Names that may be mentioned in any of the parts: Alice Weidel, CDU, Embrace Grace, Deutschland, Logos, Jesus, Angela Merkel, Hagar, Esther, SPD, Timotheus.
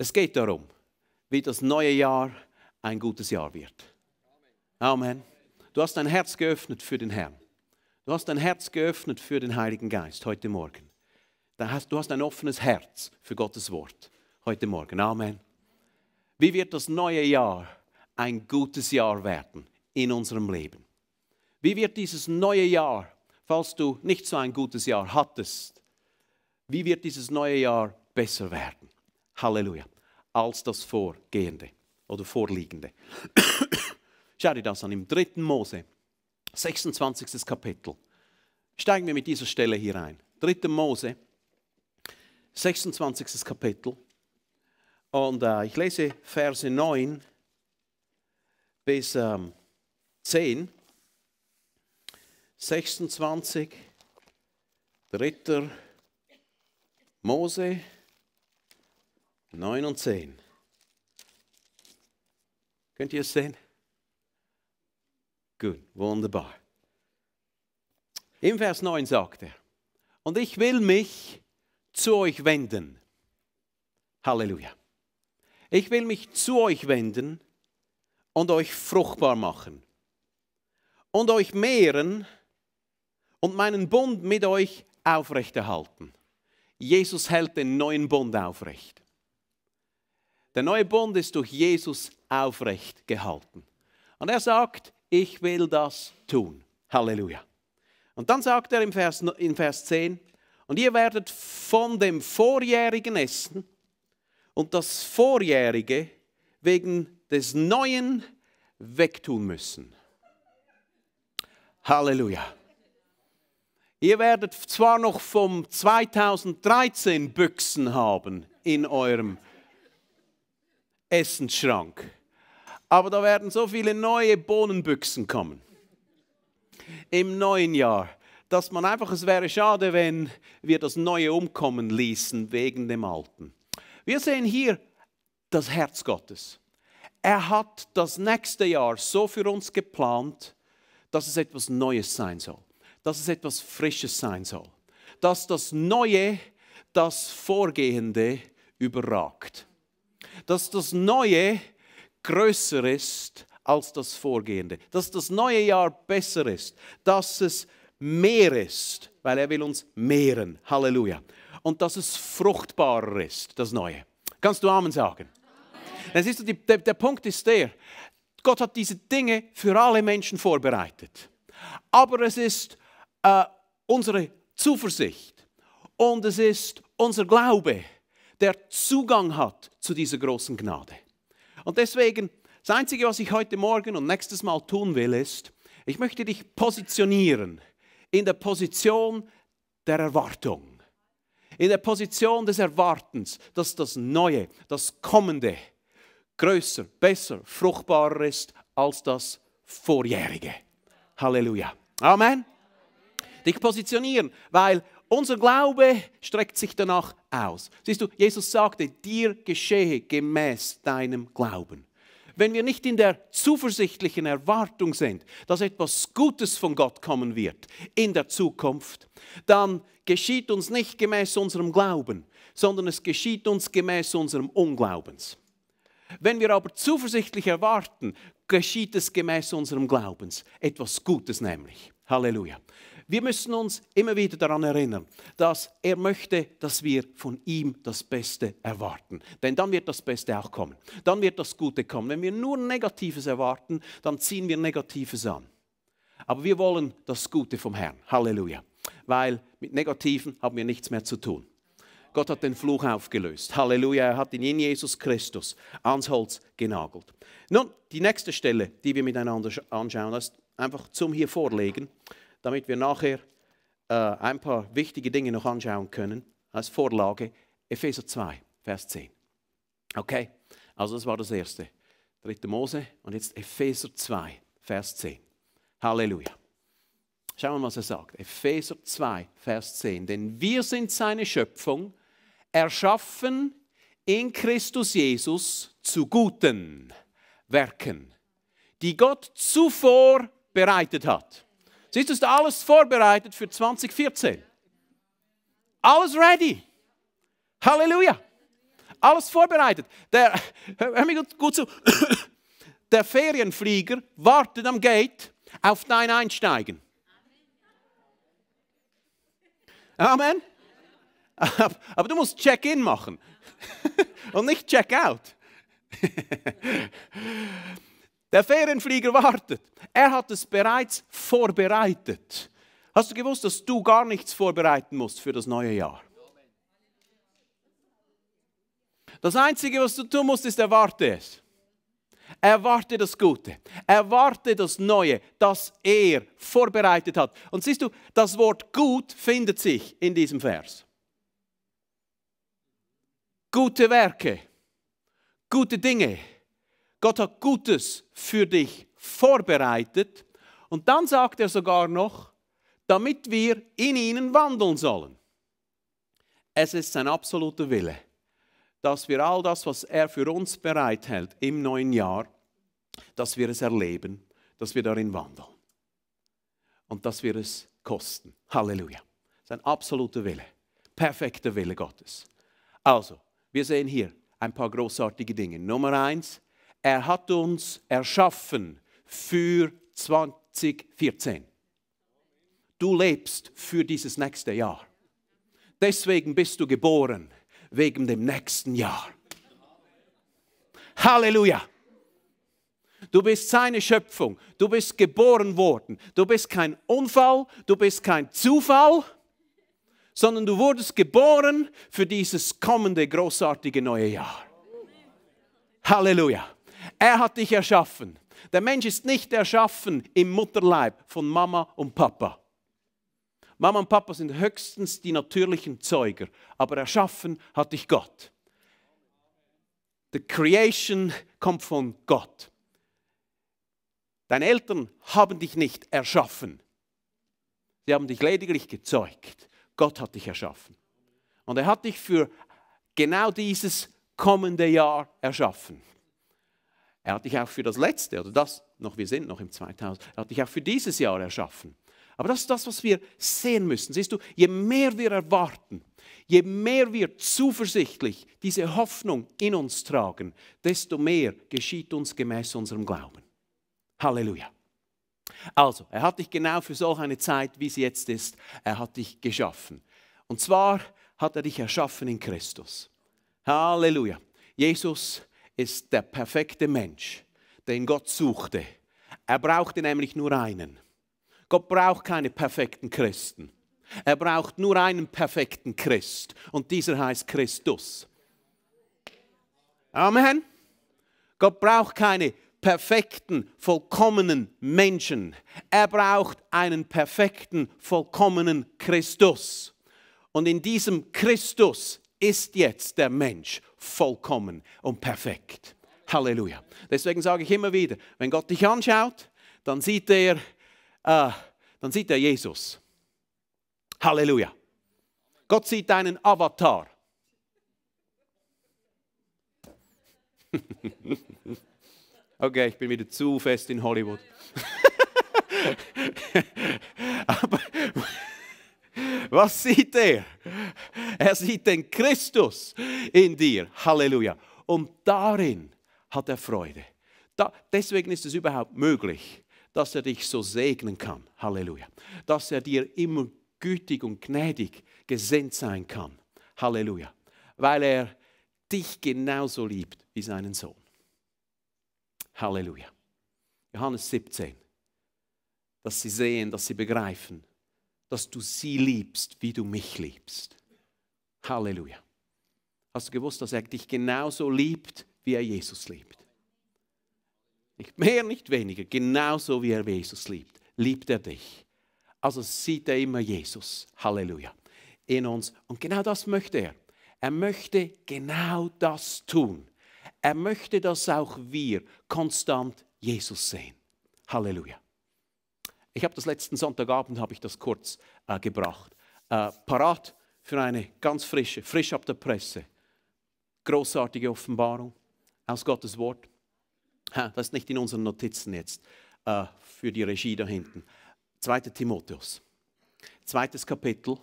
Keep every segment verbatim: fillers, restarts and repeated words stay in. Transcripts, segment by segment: Es geht darum, wie das neue Jahr ein gutes Jahr wird. Amen. Du hast dein Herz geöffnet für den Herrn. Du hast dein Herz geöffnet für den Heiligen Geist heute Morgen. Du hast ein offenes Herz für Gottes Wort heute Morgen. Amen. Wie wird das neue Jahr ein gutes Jahr werden in unserem Leben? Wie wird dieses neue Jahr, falls du nicht so ein gutes Jahr hattest, wie wird dieses neue Jahr besser werden? Halleluja. Als das vorgehende oder vorliegende. Schau dir das an, im dritten Mose, sechsundzwanzigstes Kapitel. Steigen wir mit dieser Stelle hier ein. dritter Mose, sechsundzwanzigstes Kapitel. Und äh, ich lese Verse neun bis ähm, zehn. sechsundzwanzig, dritter Mose, neun und zehn. Könnt ihr es sehen? Gut, wunderbar. Im Vers neun sagt er, und ich will mich zu euch wenden. Halleluja. Ich will mich zu euch wenden und euch fruchtbar machen und euch mehren und meinen Bund mit euch aufrechterhalten. Jesus hält den neuen Bund aufrecht. Der neue Bund ist durch Jesus aufrecht gehalten. Und er sagt, ich will das tun. Halleluja. Und dann sagt er im Vers, in Vers zehn, und ihr werdet von dem Vorjährigen essen und das Vorjährige wegen des Neuen wegtun müssen. Halleluja. Ihr werdet zwar noch vom zweitausenddreizehn Büchsen haben in eurem Essensschrank, aber da werden so viele neue Bohnenbüchsen kommen im neuen Jahr, dass man einfach, es wäre schade, wenn wir das Neue umkommen ließen wegen dem Alten. Wir sehen hier das Herz Gottes. Er hat das nächste Jahr so für uns geplant, dass es etwas Neues sein soll. Dass es etwas Frisches sein soll. Dass das Neue das Vorgehende überragt. Dass das Neue größer ist als das Vorgehende. Dass das neue Jahr besser ist. Dass es mehr ist, weil er will uns mehren. Halleluja. Und dass es fruchtbarer ist, das Neue. Kannst du Amen sagen? Amen. Dann siehst du, der, der Punkt ist der, Gott hat diese Dinge für alle Menschen vorbereitet. Aber es ist Uh, unsere Zuversicht und es ist unser Glaube, der Zugang hat zu dieser großen Gnade. Und deswegen, das Einzige, was ich heute Morgen und nächstes Mal tun will, ist, ich möchte dich positionieren in der Position der Erwartung, in der Position des Erwartens, dass das Neue, das Kommende größer, besser, fruchtbarer ist als das Vorjährige. Halleluja. Amen. Dich positionieren, weil unser Glaube streckt sich danach aus. Siehst du, Jesus sagte, dir geschehe gemäß deinem Glauben. Wenn wir nicht in der zuversichtlichen Erwartung sind, dass etwas Gutes von Gott kommen wird in der Zukunft, dann geschieht uns nicht gemäß unserem Glauben, sondern es geschieht uns gemäß unserem Unglaubens. Wenn wir aber zuversichtlich erwarten, geschieht es gemäß unserem Glaubens. Etwas Gutes nämlich. Halleluja. Wir müssen uns immer wieder daran erinnern, dass er möchte, dass wir von ihm das Beste erwarten. Denn dann wird das Beste auch kommen. Dann wird das Gute kommen. Wenn wir nur Negatives erwarten, dann ziehen wir Negatives an. Aber wir wollen das Gute vom Herrn. Halleluja. Weil mit Negativen haben wir nichts mehr zu tun. Gott hat den Fluch aufgelöst. Halleluja, er hat ihn in Jesus Christus ans Holz genagelt. Nun, die nächste Stelle, die wir miteinander anschauen, ist einfach zum hier vorlegen, damit wir nachher äh, ein paar wichtige Dinge noch anschauen können, als Vorlage, Epheser zwei, Vers zehn. Okay, also das war das Erste. dritter Mose und jetzt Epheser zwei, Vers zehn. Halleluja. Schauen wir, was er sagt. Epheser zwei, Vers zehn. Denn wir sind seine Schöpfung, erschaffen in Christus Jesus zu guten Werken, die Gott zuvor bereitet hat. Siehst du, ist alles vorbereitet für zwanzig vierzehn. Alles ready. Halleluja. alles vorbereitet. Der, hör mir gut, gut zu. Der Ferienflieger wartet am Gate auf dein Einsteigen. Amen. Aber du musst Check-in machen und nicht Check-out. Der Ferienflieger wartet. Er hat es bereits vorbereitet. Hast du gewusst, dass du gar nichts vorbereiten musst für das neue Jahr? Das Einzige, was du tun musst, ist erwarte es. Erwarte das Gute. Erwarte das Neue, das er vorbereitet hat. Und siehst du, das Wort gut findet sich in diesem Vers. Gute Werke, gute Dinge. Gott hat Gutes für dich vorbereitet. Und dann sagt er sogar noch, damit wir in ihnen wandeln sollen. Es ist sein absoluter Wille, dass wir all das, was er für uns bereithält im neuen Jahr, dass wir es erleben, dass wir darin wandeln. Und dass wir es kosten. Halleluja. Sein absoluter Wille. Perfekter Wille Gottes. Also, wir sehen hier ein paar großartige Dinge. Nummer eins, er hat uns erschaffen für zwanzig vierzehn. Du lebst für dieses nächste Jahr. Deswegen bist du geboren, wegen dem nächsten Jahr. Halleluja! Du bist seine Schöpfung. Du bist geboren worden. Du bist kein Unfall, du bist kein Zufall, sondern du wurdest geboren für dieses kommende, großartige neue Jahr. Halleluja! Er hat dich erschaffen. Der Mensch ist nicht erschaffen im Mutterleib von Mama und Papa. Mama und Papa sind höchstens die natürlichen Zeuger, aber erschaffen hat dich Gott. The creation kommt von Gott. Deine Eltern haben dich nicht erschaffen. Sie haben dich lediglich gezeugt. Gott hat dich erschaffen. Und er hat dich für genau dieses kommende Jahr erschaffen. Er hat dich auch für das letzte, oder das, noch wir sind noch im zweitausend, er hat dich auch für dieses Jahr erschaffen. Aber das ist das, was wir sehen müssen. Siehst du, je mehr wir erwarten, je mehr wir zuversichtlich diese Hoffnung in uns tragen, desto mehr geschieht uns gemäß unserem Glauben. Halleluja. Also, er hat dich genau für solch eine Zeit, wie sie jetzt ist, er hat dich geschaffen. Und zwar hat er dich erschaffen in Christus. Halleluja. Jesus ist der perfekte Mensch, den Gott suchte. Er brauchte nämlich nur einen. Gott braucht keine perfekten Christen. Er braucht nur einen perfekten Christ. Und dieser heißt Christus. Amen. Gott braucht keine perfekten, vollkommenen Menschen. Er braucht einen perfekten, vollkommenen Christus. Und in diesem Christus ist jetzt der Mensch vollkommen und perfekt. Halleluja. Deswegen sage ich immer wieder, wenn Gott dich anschaut, dann sieht er, Ah, dann sieht er Jesus. Halleluja. Gott sieht deinen Avatar. Okay, ich bin wieder zu fest in Hollywood. Aber was sieht er? Er sieht den Christus in dir. Halleluja. Und darin hat er Freude. Da, deswegen ist es überhaupt möglich, dass er dich so segnen kann. Halleluja. Dass er dir immer gütig und gnädig gesinnt sein kann. Halleluja. Weil er dich genauso liebt wie seinen Sohn. Halleluja. Johannes siebzehn. Dass sie sehen, dass sie begreifen, dass du sie liebst, wie du mich liebst. Halleluja. Hast du gewusst, dass er dich genauso liebt, wie er Jesus liebt? Nicht mehr, nicht weniger, genauso wie er Jesus liebt, liebt er dich. Also sieht er immer Jesus, Halleluja, in uns. Und genau das möchte er. Er möchte genau das tun. Er möchte, dass auch wir konstant Jesus sehen. Halleluja. Ich habe das letzten Sonntagabend, habe ich das kurz äh, gebracht. Äh, parat für eine ganz frische, frisch ab der Presse, großartige Offenbarung aus Gottes Wort. Das ist nicht in unseren Notizen jetzt, äh, für die Regie da hinten. zweiter Timotheus, zweites Kapitel.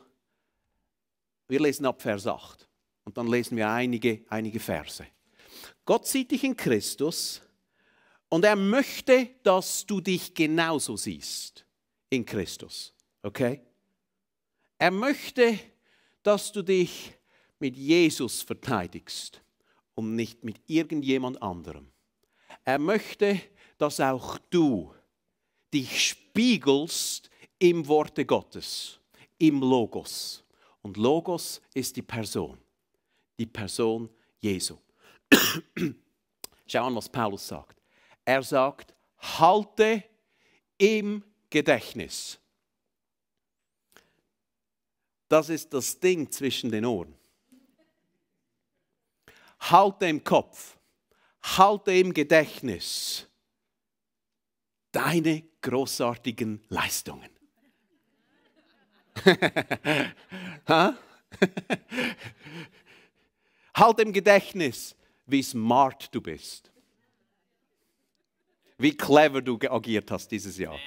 Wir lesen ab Vers acht. Und dann lesen wir einige, einige Verse. Gott sieht dich in Christus und er möchte, dass du dich genauso siehst in Christus. Okay? Er möchte, dass du dich mit Jesus verteidigst und nicht mit irgendjemand anderem. Er möchte, dass auch du dich spiegelst im Worte Gottes, im Logos. Und Logos ist die Person, die Person Jesu. Schau an, was Paulus sagt. Er sagt, halte im Gedächtnis. Das ist das Ding zwischen den Ohren. Halte im Kopf, halte im Gedächtnis deine großartigen Leistungen. Halte im Gedächtnis, wie smart du bist. Wie clever du agiert hast dieses Jahr.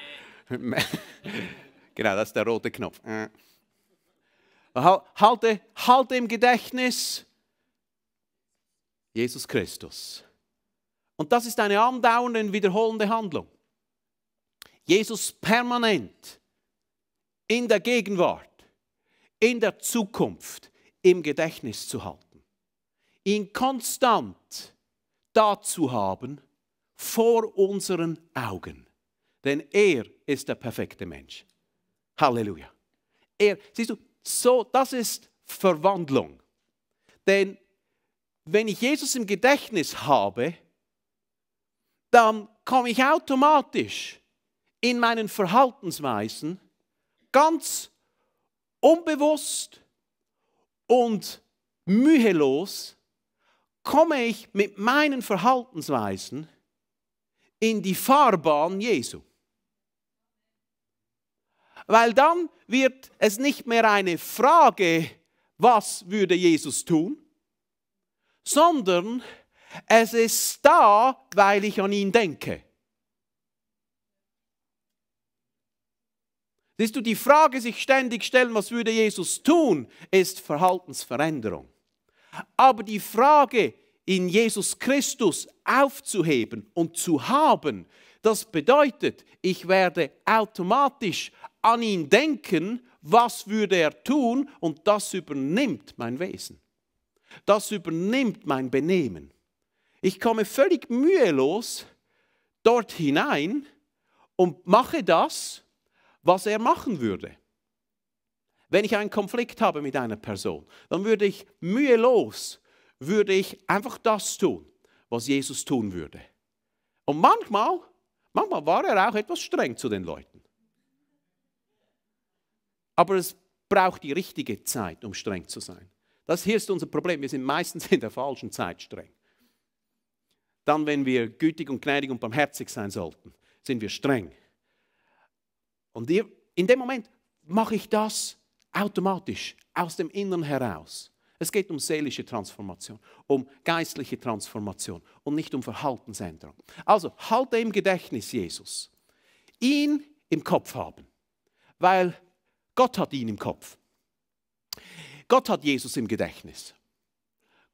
Genau, das ist der rote Knopf. Halte, halte im Gedächtnis Jesus Christus. Und das ist eine andauernde, wiederholende Handlung. Jesus permanent in der Gegenwart, in der Zukunft im Gedächtnis zu halten. Ihn konstant da zu haben, vor unseren Augen. Denn er ist der perfekte Mensch. Halleluja. Er, siehst du, so, das ist Verwandlung. Denn wenn ich Jesus im Gedächtnis habe, dann komme ich automatisch in meinen Verhaltensweisen ganz unbewusst und mühelos, komme ich mit meinen Verhaltensweisen in die Fahrbahn Jesu. Weil dann wird es nicht mehr eine Frage, was würde Jesus tun, sondern es ist da, weil ich an ihn denke. Siehst du, die Frage, sich ständig stellen, was würde Jesus tun, ist Verhaltensveränderung. Aber die Frage, in Jesus Christus aufzuheben und zu haben, das bedeutet, ich werde automatisch an ihn denken, was würde er tun, und das übernimmt mein Wesen. Das übernimmt mein Benehmen. Ich komme völlig mühelos dort hinein und mache das, was er machen würde. Wenn ich einen Konflikt habe mit einer Person, dann würde ich mühelos, würde ich einfach das tun, was Jesus tun würde. Und manchmal, manchmal war er auch etwas streng zu den Leuten. Aber es braucht die richtige Zeit, um streng zu sein. Das hier ist unser Problem. Wir sind meistens in der falschen Zeit streng. Dann, wenn wir gütig und gnädig und barmherzig sein sollten, sind wir streng. Und in dem Moment mache ich das automatisch, aus dem Inneren heraus. Es geht um seelische Transformation, um geistliche Transformation und nicht um Verhaltensänderung. Also, halte im Gedächtnis Jesus. Ihn im Kopf haben, weil Gott hat ihn im Kopf. Gott hat Jesus im Gedächtnis.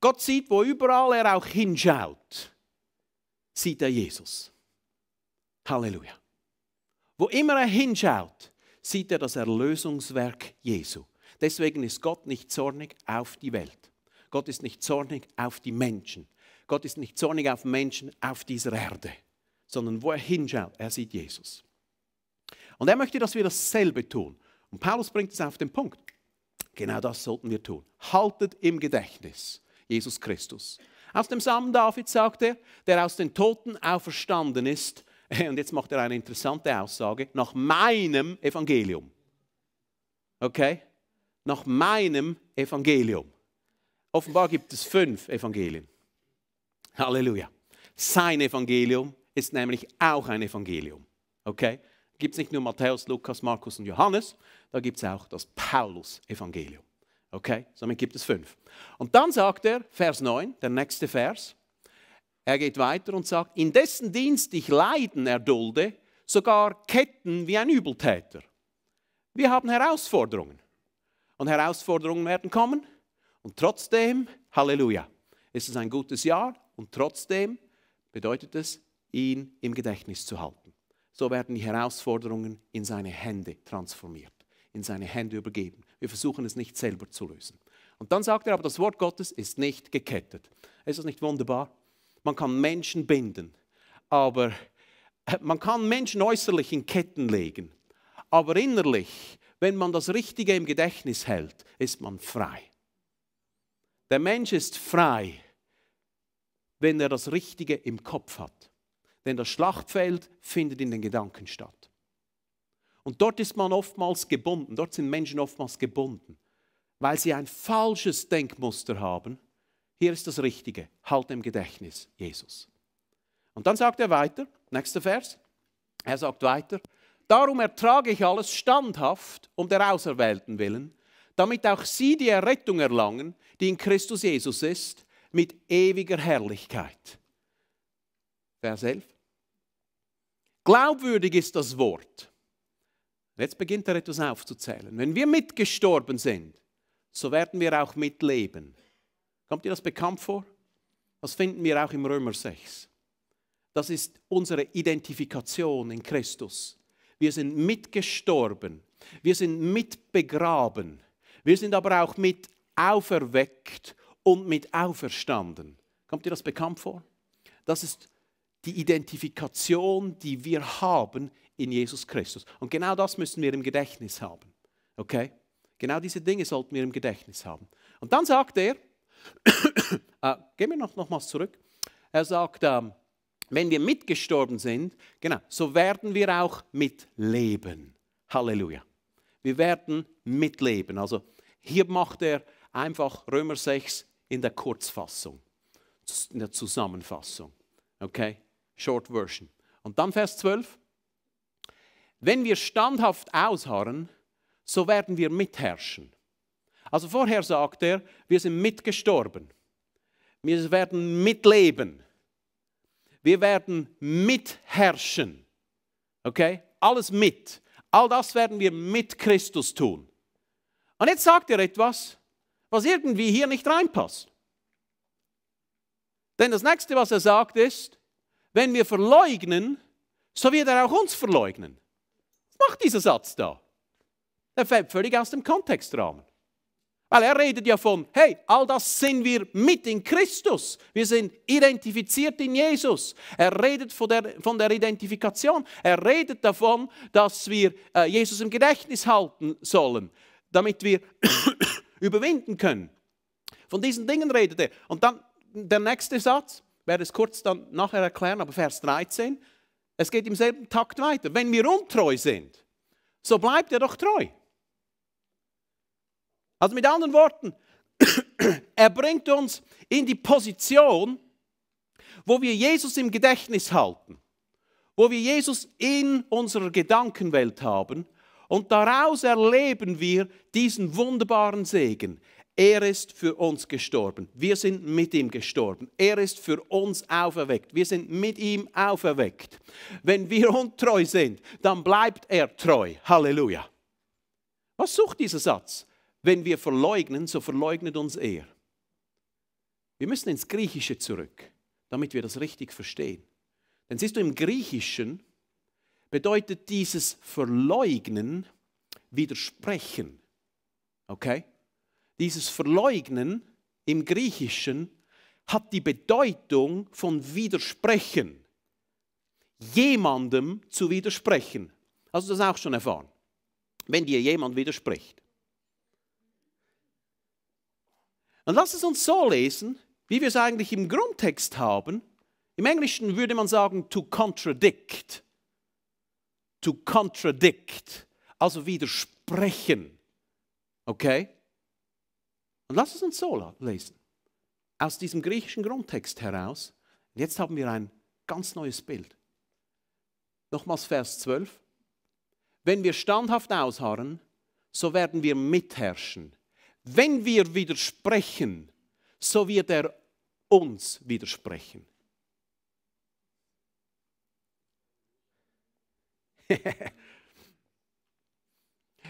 Gott sieht, wo überall er auch hinschaut, sieht er Jesus. Halleluja. Wo immer er hinschaut, sieht er das Erlösungswerk Jesu. Deswegen ist Gott nicht zornig auf die Welt. Gott ist nicht zornig auf die Menschen. Gott ist nicht zornig auf Menschen auf dieser Erde. Sondern wo er hinschaut, er sieht Jesus. Und er möchte, dass wir dasselbe tun. Und Paulus bringt es auf den Punkt. Genau das sollten wir tun. Haltet im Gedächtnis Jesus Christus. Aus dem Samen David sagt er, der aus den Toten auferstanden ist. Und jetzt macht er eine interessante Aussage. Nach meinem Evangelium. Okay? Nach meinem Evangelium. Offenbar gibt es fünf Evangelien. Halleluja. Sein Evangelium ist nämlich auch ein Evangelium. Okay? Gibt es nicht nur Matthäus, Lukas, Markus und Johannes, da gibt es auch das Paulus-Evangelium. Okay, somit gibt es fünf. Und dann sagt er, Vers neun, der nächste Vers, er geht weiter und sagt, in dessen Dienst ich Leiden erdulde, sogar Ketten wie ein Übeltäter. Wir haben Herausforderungen. Und Herausforderungen werden kommen Und trotzdem, Halleluja, ist es ein gutes Jahr und trotzdem bedeutet es, ihn im Gedächtnis zu halten. So werden die Herausforderungen in seine Hände transformiert, in seine Hände übergeben. Wir versuchen es nicht selber zu lösen. Und dann sagt er, aber das Wort Gottes ist nicht gekettet. Ist das nicht wunderbar? Man kann Menschen binden, aber man kann Menschen äußerlich in Ketten legen. Aber innerlich, wenn man das Richtige im Gedächtnis hält, ist man frei. Der Mensch ist frei, wenn er das Richtige im Kopf hat. Denn das Schlachtfeld findet in den Gedanken statt. Und dort ist man oftmals gebunden, dort sind Menschen oftmals gebunden, weil sie ein falsches Denkmuster haben. Hier ist das Richtige, halt im Gedächtnis, Jesus. Und dann sagt er weiter, nächster Vers, er sagt weiter, darum ertrage ich alles standhaft um der Auserwählten willen, damit auch sie die Errettung erlangen, die in Christus Jesus ist, mit ewiger Herrlichkeit. Vers elf. Glaubwürdig ist das Wort. Jetzt beginnt er etwas aufzuzählen. Wenn wir mitgestorben sind, so werden wir auch mitleben. Kommt dir das bekannt vor? Das finden wir auch im Römer sechs. Das ist unsere Identifikation in Christus. Wir sind mitgestorben. Wir sind mitbegraben. Wir sind aber auch mit auferweckt und mit auferstanden. Kommt dir das bekannt vor? Das ist die Identifikation, die wir haben in Jesus Christus. Und genau das müssen wir im Gedächtnis haben. Okay? Genau diese Dinge sollten wir im Gedächtnis haben. Und dann sagt er, äh, gehen wir noch, nochmals zurück, er sagt, ähm, wenn wir mitgestorben sind, genau, so werden wir auch mitleben. Halleluja. Wir werden mitleben. Also hier macht er einfach Römer sechs in der Kurzfassung, in der Zusammenfassung. Okay? Short Version. Und dann Vers zwölf. Wenn wir standhaft ausharren, so werden wir mitherrschen. Also vorher sagt er, wir sind mitgestorben. Wir werden mitleben. Wir werden mitherrschen. Okay? Alles mit. All das werden wir mit Christus tun. Und jetzt sagt er etwas, was irgendwie hier nicht reinpasst. Denn das Nächste, was er sagt, ist, wenn wir verleugnen, so wird er auch uns verleugnen. Was macht dieser Satz da? Der fällt völlig aus dem Kontextrahmen. Weil er redet ja von, hey, all das sind wir mit in Christus. Wir sind identifiziert in Jesus. Er redet von der, von der Identifikation. Er redet davon, dass wir äh, Jesus im Gedächtnis halten sollen, damit wir überwinden können. Von diesen Dingen redet er. Und dann der nächste Satz, ich werde es kurz dann nachher erklären, aber Vers dreizehn, es geht im selben Takt weiter. Wenn wir untreu sind, so bleibt er doch treu. Also mit anderen Worten, er bringt uns in die Position, wo wir Jesus im Gedächtnis halten, wo wir Jesus in unserer Gedankenwelt haben und daraus erleben wir diesen wunderbaren Segen. Er ist für uns gestorben. Wir sind mit ihm gestorben. Er ist für uns auferweckt. Wir sind mit ihm auferweckt. Wenn wir untreu sind, dann bleibt er treu. Halleluja. Was sucht dieser Satz? Wenn wir verleugnen, so verleugnet uns er. Wir müssen ins Griechische zurück, damit wir das richtig verstehen. Denn siehst du, im Griechischen bedeutet dieses Verleugnen widersprechen. Okay? Dieses Verleugnen im Griechischen hat die Bedeutung von widersprechen. Jemandem zu widersprechen. Hast du das auch schon erfahren? Wenn dir jemand widerspricht. Und lass es uns so lesen, wie wir es eigentlich im Grundtext haben. Im Englischen würde man sagen, to contradict. To contradict. Also widersprechen. Okay? Und lass es uns so lesen, aus diesem griechischen Grundtext heraus. Und jetzt haben wir ein ganz neues Bild. Nochmals Vers zwölf. Wenn wir standhaft ausharren, so werden wir mitherrschen. Wenn wir widersprechen, so wird er uns widersprechen.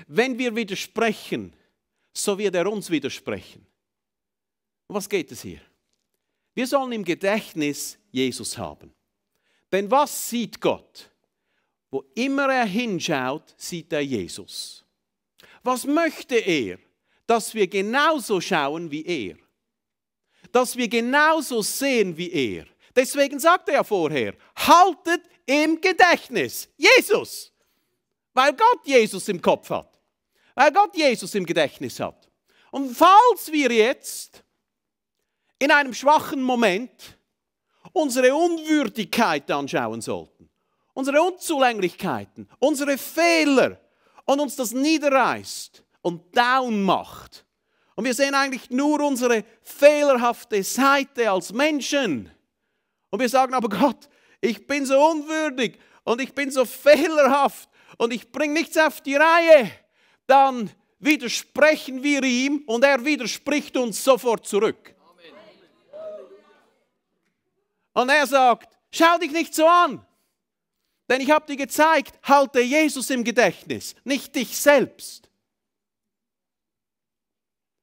Wenn wir widersprechen, so wird er uns widersprechen. Um was geht es hier? Wir sollen im Gedächtnis Jesus haben. Denn was sieht Gott? Wo immer er hinschaut, sieht er Jesus. Was möchte er? Dass wir genauso schauen wie er. Dass wir genauso sehen wie er. Deswegen sagt er ja vorher, haltet im Gedächtnis Jesus. Weil Gott Jesus im Kopf hat. Weil Gott Jesus im Gedächtnis hat. Und falls wir jetzt in einem schwachen Moment unsere Unwürdigkeit anschauen sollten, unsere Unzulänglichkeiten, unsere Fehler und uns das niederreißt und down macht. Und wir sehen eigentlich nur unsere fehlerhafte Seite als Menschen. Und wir sagen, aber Gott, ich bin so unwürdig und ich bin so fehlerhaft und ich bringe nichts auf die Reihe. Dann widersprechen wir ihm und er widerspricht uns sofort zurück. Und er sagt, schau dich nicht so an, denn ich habe dir gezeigt, halte Jesus im Gedächtnis, nicht dich selbst.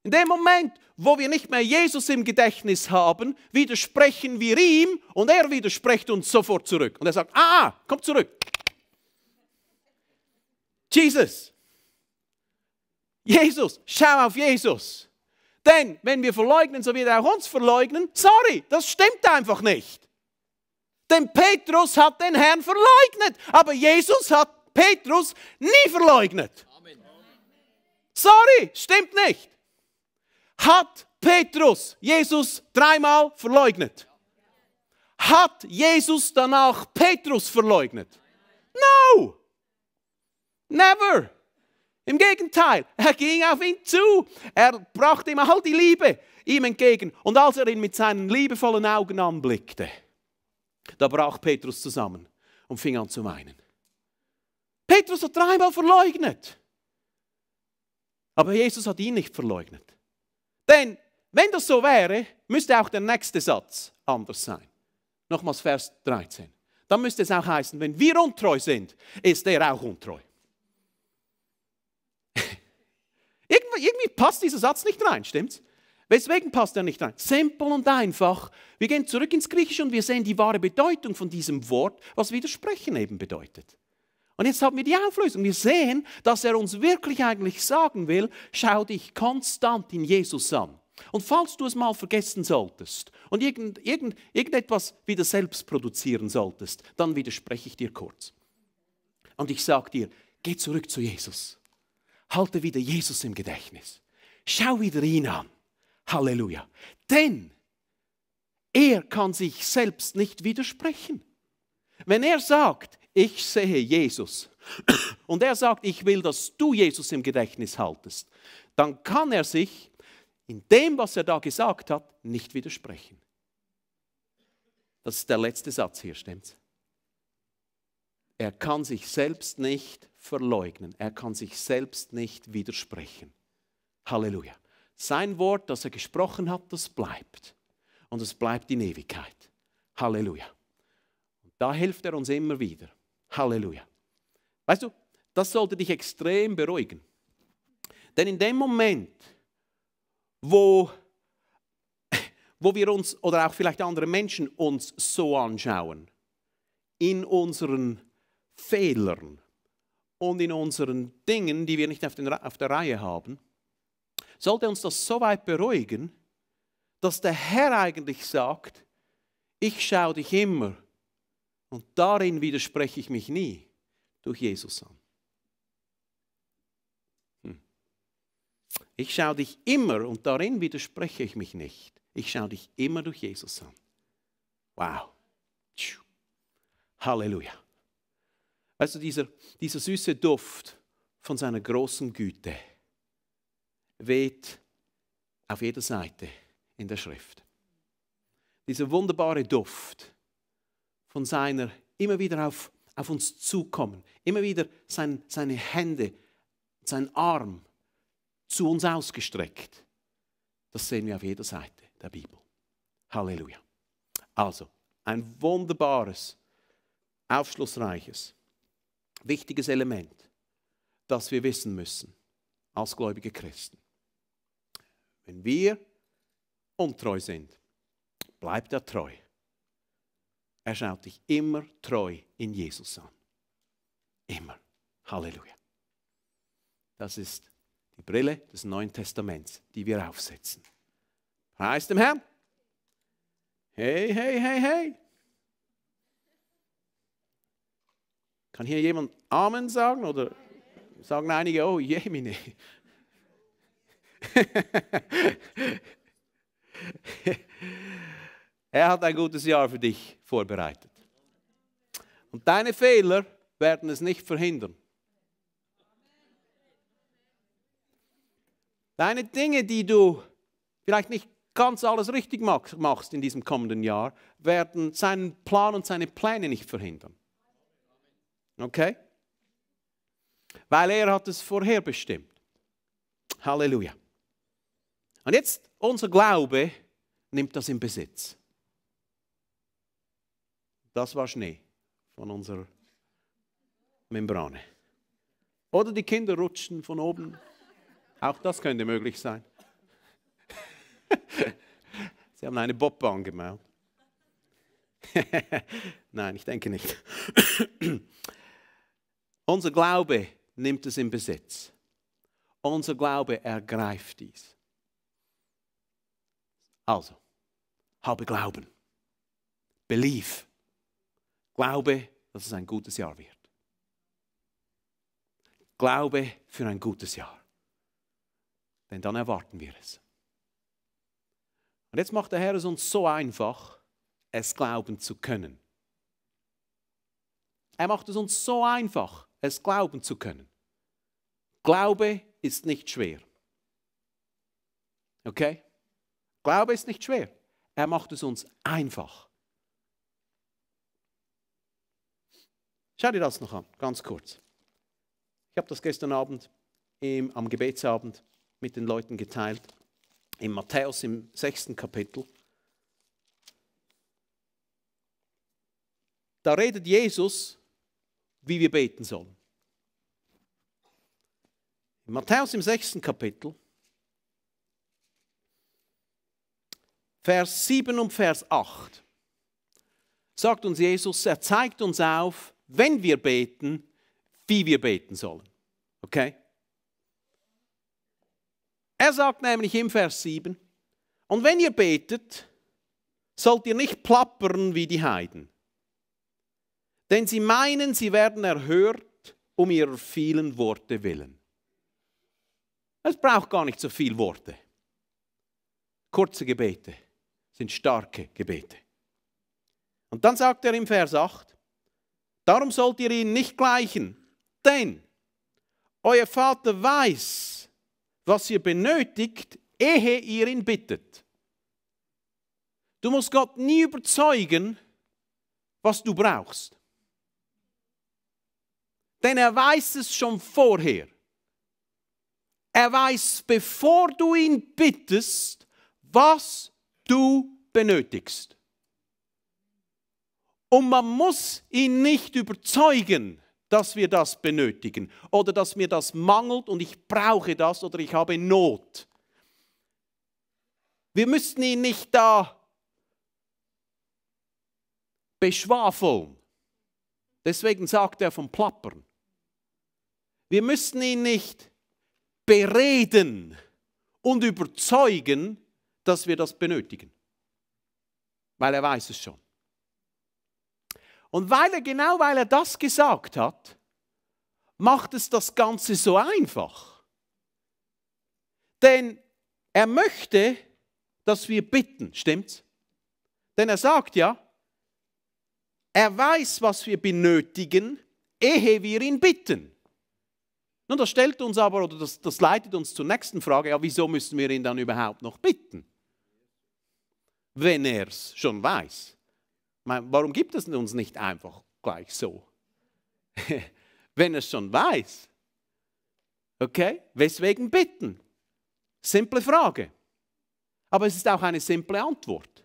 In dem Moment, wo wir nicht mehr Jesus im Gedächtnis haben, widersprechen wir ihm und er widerspricht uns sofort zurück. Und er sagt, ah, komm zurück. Jesus, Jesus, schau auf Jesus. Denn wenn wir verleugnen, so wird er auch uns verleugnen. Sorry, das stimmt einfach nicht. Denn Petrus hat den Herrn verleugnet, aber Jesus hat Petrus nie verleugnet. Amen. Sorry, stimmt nicht. Hat Petrus Jesus dreimal verleugnet? Hat Jesus danach Petrus verleugnet? No! Never! Im Gegenteil, er ging auf ihn zu. Er brachte ihm all die Liebe ihm entgegen. Und als er ihn mit seinen liebevollen Augen anblickte, da brach Petrus zusammen und fing an zu weinen. Petrus hat dreimal verleugnet. Aber Jesus hat ihn nicht verleugnet. Denn wenn das so wäre, müsste auch der nächste Satz anders sein. Nochmals Vers dreizehn. Dann müsste es auch heißen, wenn wir untreu sind, ist er auch untreu. Irgendwie passt dieser Satz nicht rein, stimmt's? Weswegen passt er nicht rein? Simpel und einfach. Wir gehen zurück ins Griechische und wir sehen die wahre Bedeutung von diesem Wort, was widersprechen eben bedeutet. Und jetzt haben wir die Auflösung. Wir sehen, dass er uns wirklich eigentlich sagen will, schau dich konstant in Jesus an. Und falls du es mal vergessen solltest und irgend, irgend, irgendetwas wieder selbst produzieren solltest, dann widerspreche ich dir kurz. Und ich sage dir, geh zurück zu Jesus. Halte wieder Jesus im Gedächtnis. Schau wieder ihn an. Halleluja. Denn er kann sich selbst nicht widersprechen. Wenn er sagt, ich sehe Jesus, und er sagt, ich will, dass du Jesus im Gedächtnis haltest, dann kann er sich in dem, was er da gesagt hat, nicht widersprechen. Das ist der letzte Satz hier, stimmt's? Er kann sich selbst nicht verleugnen. Er kann sich selbst nicht widersprechen. Halleluja. Sein Wort, das er gesprochen hat, das bleibt. Und es bleibt in Ewigkeit. Halleluja. Und da hilft er uns immer wieder. Halleluja. Weißt du, das sollte dich extrem beruhigen. Denn in dem Moment, wo, wo wir uns oder auch vielleicht andere Menschen uns so anschauen, in unseren Fehlern und in unseren Dingen, die wir nicht auf, den, auf der Reihe haben, sollte uns das so weit beruhigen, dass der Herr eigentlich sagt, ich schaue dich immer und darin widerspreche ich mich nie durch Jesus an. Hm. Ich schaue dich immer und darin widerspreche ich mich nicht. Ich schaue dich immer durch Jesus an. Wow. Halleluja. Weißt du, dieser, dieser süße Duft von seiner großen Güte weht auf jeder Seite in der Schrift. Dieser wunderbare Duft von seiner, immer wieder auf, auf uns zukommen, immer wieder sein, seine Hände, seinen Arm zu uns ausgestreckt. Das sehen wir auf jeder Seite der Bibel. Halleluja. Also, ein wunderbares, aufschlussreiches, wichtiges Element, das wir wissen müssen als gläubige Christen. Wenn wir untreu sind, bleibt er treu. Er schaut dich immer treu in Jesus an. Immer. Halleluja. Das ist die Brille des Neuen Testaments, die wir aufsetzen. Preis dem Herrn. Hey, hey, hey, hey. Kann hier jemand Amen sagen? Oder sagen einige, oh je, meine. Er hat ein gutes Jahr für dich vorbereitet. Und deine Fehler werden es nicht verhindern. Deine Dinge, die du vielleicht nicht ganz alles richtig machst in diesem kommenden Jahr, werden seinen Plan und seine Pläne nicht verhindern. Okay? Weil er hat es vorherbestimmt. Halleluja. Und jetzt, unser Glaube nimmt das in Besitz. Das war Schnee von unserer Membrane. Oder die Kinder rutschen von oben. Auch das könnte möglich sein. Sie haben eine Bobbahn gemalt. Nein, ich denke nicht. Unser Glaube nimmt es in Besitz. Unser Glaube ergreift dies. Also, habe Glauben. Believe. Glaube, dass es ein gutes Jahr wird. Glaube für ein gutes Jahr. Denn dann erwarten wir es. Und jetzt macht der Herr es uns so einfach, es glauben zu können. Er macht es uns so einfach, es glauben zu können. Glaube ist nicht schwer. Okay? Glaube ist nicht schwer. Er macht es uns einfach. Schau dir das noch an, ganz kurz. Ich habe das gestern Abend im, am Gebetsabend mit den Leuten geteilt. In Matthäus im sechsten Kapitel. Da redet Jesus, wie wir beten sollen. In Matthäus im sechsten Kapitel, Vers sieben und Vers acht, sagt uns Jesus, er zeigt uns auf, wenn wir beten, wie wir beten sollen. Okay? Er sagt nämlich im Vers sieben, und wenn ihr betet, sollt ihr nicht plappern wie die Heiden, denn sie meinen, sie werden erhört um ihrer vielen Worte willen. Es braucht gar nicht so viele Worte. Kurze Gebete sind starke Gebete. Und dann sagt er im Vers acht, darum sollt ihr ihnen nicht gleichen, denn euer Vater weiß, was ihr benötigt, ehe ihr ihn bittet. Du musst Gott nie überzeugen, was du brauchst. Denn er weiß es schon vorher. Er weiß, bevor du ihn bittest, was du benötigst. Und man muss ihn nicht überzeugen, dass wir das benötigen oder dass mir das mangelt und ich brauche das oder ich habe Not. Wir müssen ihn nicht da beschwafeln. Deswegen sagt er vom Plappern. Wir müssen ihn nicht bereden und überzeugen, dass wir das benötigen. Weil er weiß es schon. Und weil er, genau weil er das gesagt hat, macht es das Ganze so einfach. Denn er möchte, dass wir bitten, stimmt's? Denn er sagt ja, er weiß, was wir benötigen, ehe wir ihn bitten. Nun, das stellt uns aber, oder das, das leitet uns zur nächsten Frage, ja, wieso müssen wir ihn dann überhaupt noch bitten? Wenn er es schon weiß. Warum gibt es uns nicht einfach gleich so? Wenn er es schon weiß. Okay, weswegen bitten? Simple Frage. Aber es ist auch eine simple Antwort.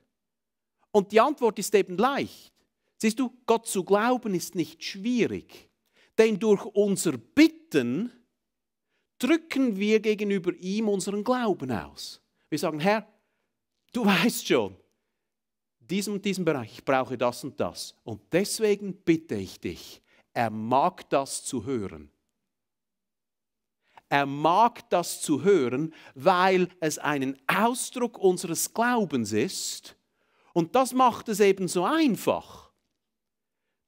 Und die Antwort ist eben leicht. Siehst du, Gott zu glauben ist nicht schwierig. Denn durch unser Bitten drücken wir gegenüber ihm unseren Glauben aus. Wir sagen, Herr, Du weißt schon, diesem und diesem Bereich, ich brauche das und das. Und deswegen bitte ich dich, er mag das zu hören. Er mag das zu hören, weil es einen Ausdruck unseres Glaubens ist. Und das macht es eben so einfach,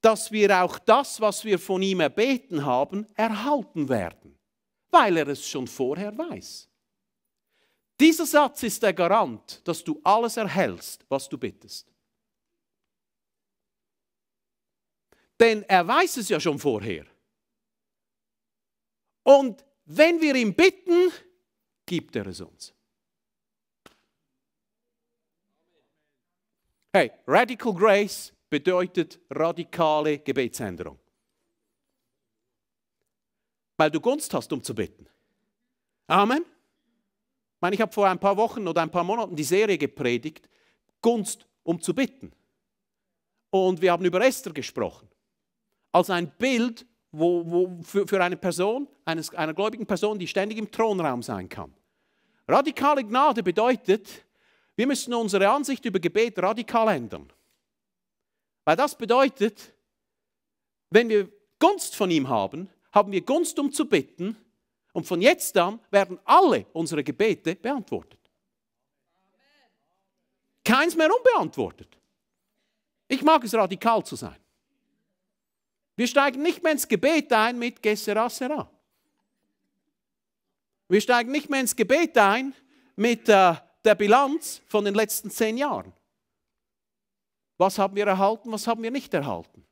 dass wir auch das, was wir von ihm erbeten haben, erhalten werden, weil er es schon vorher weiß. Dieser Satz ist der Garant, dass du alles erhältst, was du bittest. Denn er weiß es ja schon vorher. Und wenn wir ihn bitten, gibt er es uns. Hey, Radical Grace bedeutet radikale Gebetsänderung. Weil du Gunst hast, um zu bitten. Amen. Ich meine, ich habe vor ein paar Wochen oder ein paar Monaten die Serie gepredigt, Gunst, um zu bitten. Und wir haben über Esther gesprochen. Als ein Bild wo, wo für, für eine Person, eines, einer gläubigen Person, die ständig im Thronraum sein kann. Radikale Gnade bedeutet, wir müssen unsere Ansicht über Gebet radikal ändern. Weil das bedeutet, wenn wir Gunst von ihm haben, haben wir Gunst, um zu bitten. Und von jetzt an werden alle unsere Gebete beantwortet. Keins mehr unbeantwortet. Ich mag es, radikal zu sein. Wir steigen nicht mehr ins Gebet ein mit Gesera Sera. Wir steigen nicht mehr ins Gebet ein mit äh, der Bilanz von den letzten zehn Jahren. Was haben wir erhalten, was haben wir nicht erhalten?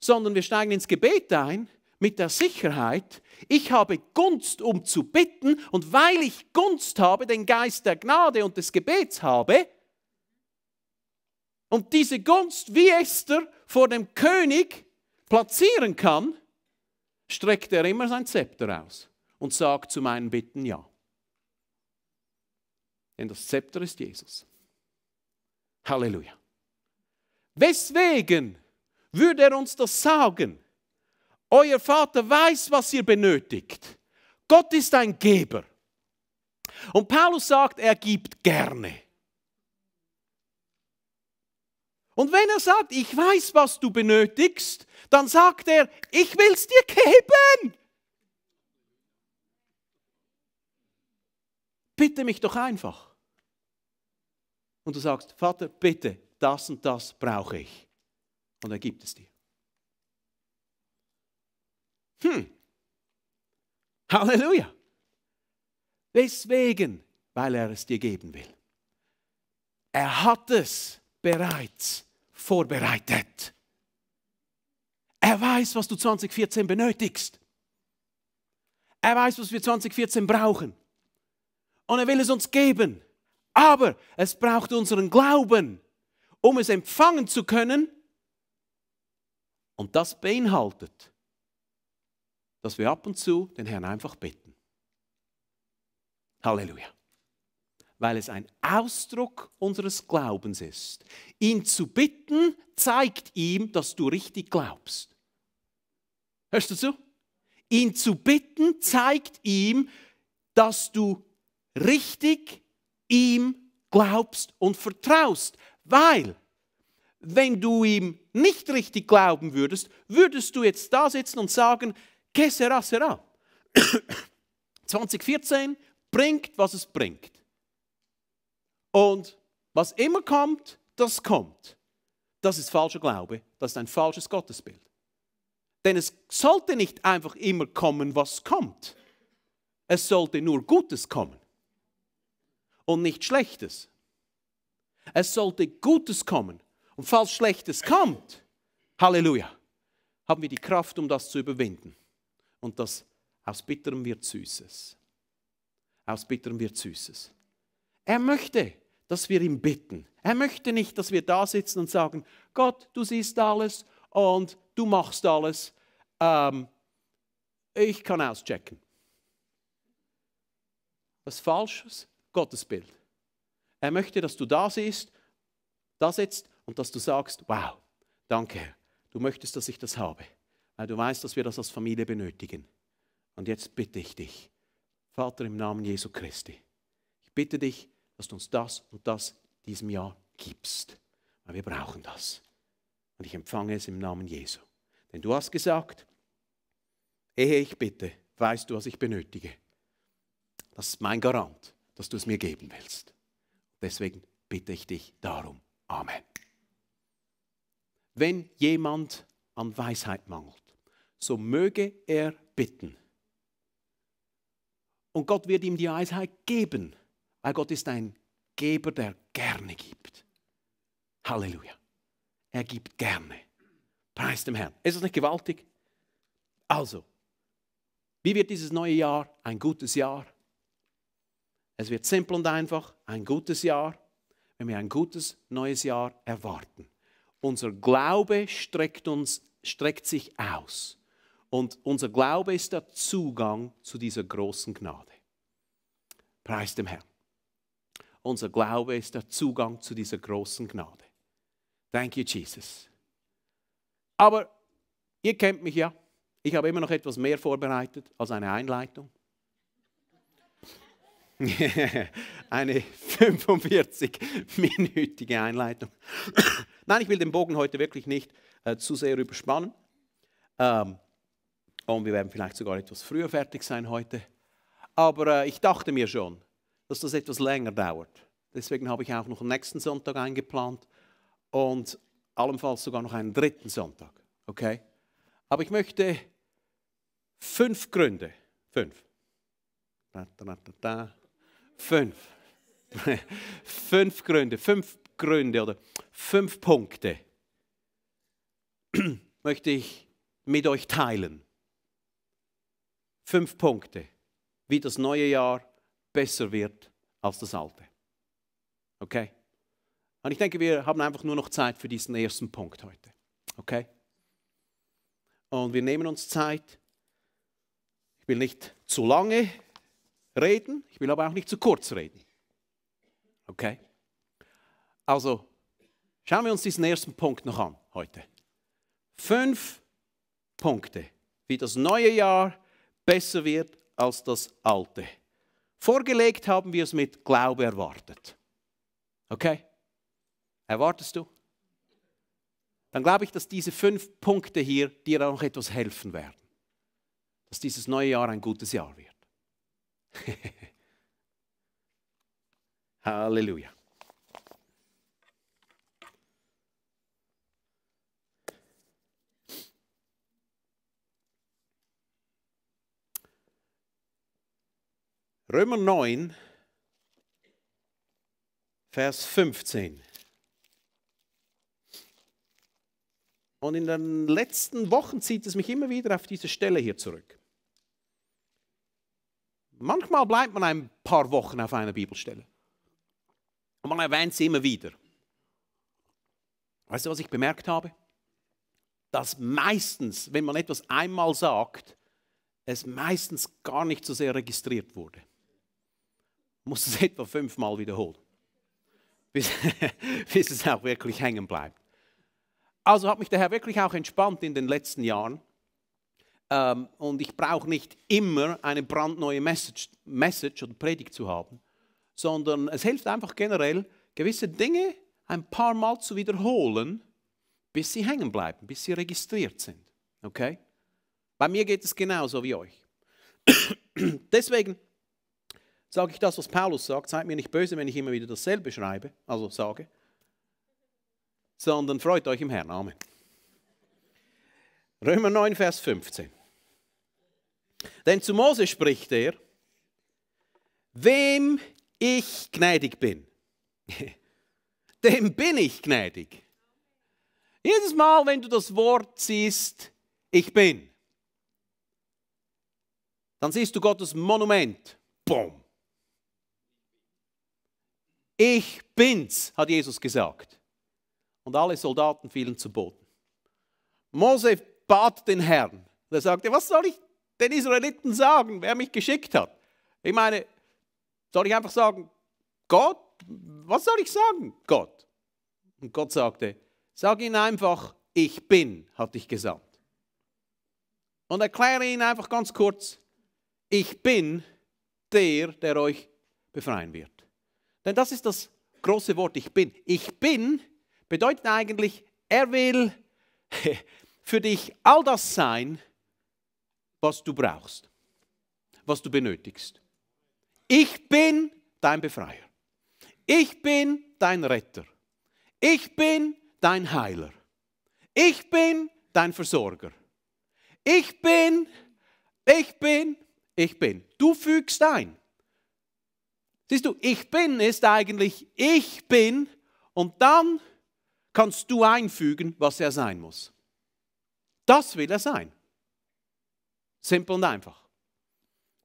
Sondern wir steigen ins Gebet ein mit der Sicherheit, ich habe Gunst, um zu bitten, und weil ich Gunst habe, den Geist der Gnade und des Gebets habe, und diese Gunst wie Esther vor dem König platzieren kann, streckt er immer sein Zepter aus und sagt zu meinen Bitten ja. Denn das Zepter ist Jesus. Halleluja. Weswegen würde er uns das sagen? Euer Vater weiß, was ihr benötigt. Gott ist ein Geber. Und Paulus sagt, er gibt gerne. Und wenn er sagt, ich weiß, was du benötigst, dann sagt er, ich will es dir geben. Bitte mich doch einfach. Und du sagst, Vater, bitte, das und das brauche ich. Und er gibt es dir. Hm. Halleluja. Deswegen, weil er es dir geben will. Er hat es bereits vorbereitet. Er weiß, was du zwanzig vierzehn benötigst. Er weiß, was wir zwanzig vierzehn brauchen. Und er will es uns geben. Aber es braucht unseren Glauben, um es empfangen zu können. Und das beinhaltet, dass wir ab und zu den Herrn einfach bitten. Halleluja. Weil es ein Ausdruck unseres Glaubens ist. Ihn zu bitten, zeigt ihm, dass du richtig glaubst. Hörst du zu? Ihn zu bitten, zeigt ihm, dass du richtig ihm glaubst und vertraust. Weil, wenn du ihm nicht richtig glauben würdest, würdest du jetzt da sitzen und sagen, que sera, sera. zwanzig vierzehn bringt, was es bringt. Und was immer kommt, das kommt. Das ist falscher Glaube, das ist ein falsches Gottesbild. Denn es sollte nicht einfach immer kommen, was kommt. Es sollte nur Gutes kommen und nicht Schlechtes. Es sollte Gutes kommen. Und falls Schlechtes kommt, Halleluja, haben wir die Kraft, um das zu überwinden. Und das aus Bitterem wird Süßes. Aus Bitterem wird Süßes. Er möchte, dass wir ihn bitten. Er möchte nicht, dass wir da sitzen und sagen, Gott, du siehst alles und du machst alles. Ähm, ich kann auschecken. Das ist ein falsches Gottesbild. Er möchte, dass du da siehst, da sitzt und dass du sagst, wow, danke Herr, du möchtest, dass ich das habe. Weil du weißt, dass wir das als Familie benötigen. Und jetzt bitte ich dich, Vater im Namen Jesu Christi, ich bitte dich, dass du uns das und das diesem Jahr gibst. Weil wir brauchen das. Und ich empfange es im Namen Jesu. Denn du hast gesagt, ehe ich bitte, weißt du, was ich benötige. Das ist mein Garant, dass du es mir geben willst. Deswegen bitte ich dich darum. Amen. Wenn jemand an Weisheit mangelt, so möge er bitten. Und Gott wird ihm die Weisheit geben, weil Gott ist ein Geber, der gerne gibt. Halleluja. Er gibt gerne. Preis dem Herrn. Ist das nicht gewaltig? Also, wie wird dieses neue Jahr ein gutes Jahr? Es wird simpel und einfach ein gutes Jahr, wenn wir ein gutes neues Jahr erwarten. Unser Glaube streckt uns, streckt sich aus. Und unser Glaube ist der Zugang zu dieser großen Gnade. Preis dem Herrn. Unser Glaube ist der Zugang zu dieser großen Gnade. Thank you, Jesus. Aber ihr kennt mich ja. Ich habe immer noch etwas mehr vorbereitet als eine Einleitung. Eine fünfundvierzig-minütige Einleitung. Nein, ich will den Bogen heute wirklich nicht äh, zu sehr überspannen. Ähm, und wir werden vielleicht sogar etwas früher fertig sein heute. Aber äh, ich dachte mir schon, dass das etwas länger dauert. Deswegen habe ich auch noch den nächsten Sonntag eingeplant und allenfalls sogar noch einen dritten Sonntag. Okay? Aber ich möchte fünf Gründe, fünf, da, da, da, da. fünf. fünf Gründe, fünf Gründe oder fünf Punkte möchte ich mit euch teilen. Fünf Punkte, wie das neue Jahr besser wird als das alte. Okay? Und ich denke, wir haben einfach nur noch Zeit für diesen ersten Punkt heute. Okay? Und wir nehmen uns Zeit. Ich will nicht zu lange reden, ich will aber auch nicht zu kurz reden. Okay? Also, schauen wir uns diesen ersten Punkt noch an heute. Fünf Punkte, wie das neue Jahr besser wird als das alte. Vorgelegt haben wir es mit Glaube erwartet. Okay? Erwartest du? Dann glaube ich, dass diese fünf Punkte hier dir auch noch etwas helfen werden. Dass dieses neue Jahr ein gutes Jahr wird. Halleluja. Römer neun, Vers fünfzehn. Und in den letzten Wochen zieht es mich immer wieder auf diese Stelle hier zurück. Manchmal bleibt man ein paar Wochen auf einer Bibelstelle. Und man erwähnt sie immer wieder. Weißt du, was ich bemerkt habe? Dass meistens, wenn man etwas einmal sagt, es meistens gar nicht so sehr registriert wurde. Man muss es etwa fünfmal wiederholen, bis, bis es auch wirklich hängen bleibt. Also hat mich der Herr wirklich auch entspannt in den letzten Jahren. Ähm, und ich brauche nicht immer eine brandneue Message, Message oder Predigt zu haben, sondern es hilft einfach generell, gewisse Dinge ein paar Mal zu wiederholen, bis sie hängen bleiben, bis sie registriert sind. Okay? Bei mir geht es genauso wie euch. Deswegen sage ich das, was Paulus sagt. Seid mir nicht böse, wenn ich immer wieder dasselbe schreibe, also sage. Sondern freut euch im Herrn. Amen. Römer neun, Vers fünfzehn. Denn zu Mose spricht er, wem ich gnädig bin, dem bin ich gnädig. Jedes Mal, wenn du das Wort siehst, ich bin, dann siehst du Gottes Monument. Boom. Ich bin's, hat Jesus gesagt. Und alle Soldaten fielen zu Boden. Mose bat den Herrn. Er sagte, was soll ich den Israeliten sagen, wer mich geschickt hat? Ich meine, soll ich einfach sagen, Gott? Was soll ich sagen, Gott? Und Gott sagte, sag ihnen einfach, ich bin, hat dich gesandt. Und erkläre ihnen einfach ganz kurz, ich bin der, der euch befreien wird. Denn das ist das große Wort, ich bin. Ich bin bedeutet eigentlich, er will für dich all das sein, was du brauchst, was du benötigst. Ich bin dein Befreier. Ich bin dein Retter. Ich bin dein Heiler. Ich bin dein Versorger. Ich bin, ich bin, ich bin. Du fügst ein. Siehst du, ich bin ist eigentlich ich bin und dann kannst du einfügen, was er sein muss. Das will er sein. Simpel und einfach.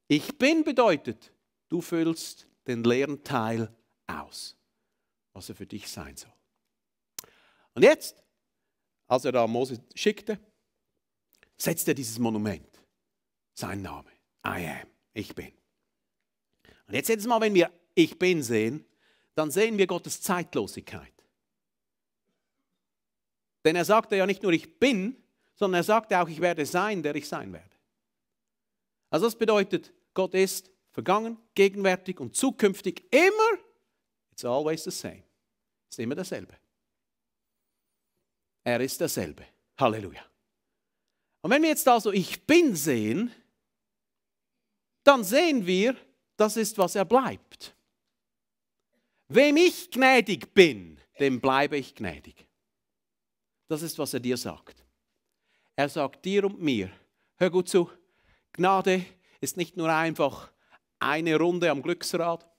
Ich bin bedeutet, du füllst den leeren Teil aus, was er für dich sein soll. Und jetzt, als er da Mose schickte, setzt er dieses Monument, sein Name, I am, ich bin. Und jetzt jedes Mal, wenn wir ich bin sehen, dann sehen wir Gottes Zeitlosigkeit. Denn er sagte ja nicht nur ich bin, sondern er sagte auch, ich werde sein, der ich sein werde. Also das bedeutet, Gott ist vergangen, gegenwärtig und zukünftig immer, it's always the same, ist immer dasselbe. Er ist dasselbe. Halleluja. Und wenn wir jetzt also ich bin sehen, dann sehen wir, das ist, was er bleibt. Wem ich gnädig bin, dem bleibe ich gnädig. Das ist, was er dir sagt. Er sagt dir und mir, hör gut zu, Gnade ist nicht nur einfach eine Runde am Glücksrad.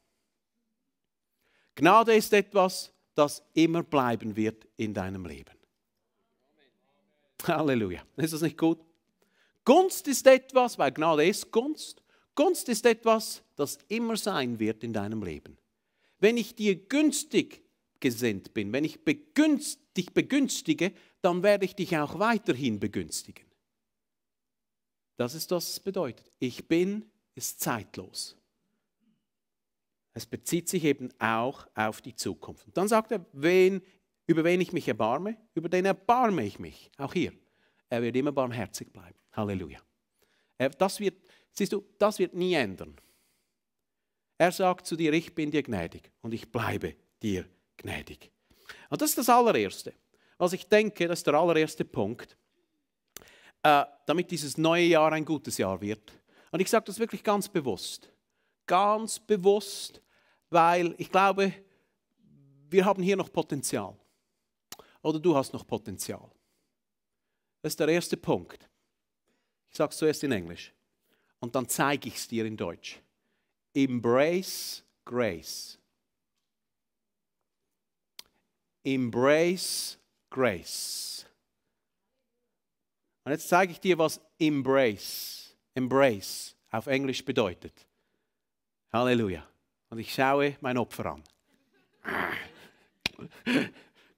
Gnade ist etwas, das immer bleiben wird in deinem Leben. Halleluja. Ist das nicht gut? Gunst ist etwas, weil Gnade ist Gunst. Gunst ist etwas, das immer sein wird in deinem Leben. Wenn ich dir günstig gesinnt bin, wenn ich begünst, dich begünstige, dann werde ich dich auch weiterhin begünstigen. Das ist, was es bedeutet. Ich bin ist zeitlos. Es bezieht sich eben auch auf die Zukunft. Und dann sagt er, wen Über wen ich mich erbarme, über den erbarme ich mich. Auch hier. Er wird immer barmherzig bleiben. Halleluja. Er, das wird, siehst du, das wird nie ändern. Er sagt zu dir, ich bin dir gnädig und ich bleibe dir gnädig. Und das ist das Allererste. Was ich denke, das ist der allererste Punkt, äh, damit dieses neue Jahr ein gutes Jahr wird. Und ich sage das wirklich ganz bewusst. Ganz bewusst, weil ich glaube, wir haben hier noch Potenzial. Oder du hast noch Potenzial. Das ist der erste Punkt. Ich sage es zuerst in Englisch und dann zeige ich es dir in Deutsch. Embrace Grace. Embrace Grace. Und jetzt zeige ich dir, was Embrace, Embrace auf Englisch bedeutet. Halleluja. Und ich schaue mein Opfer an.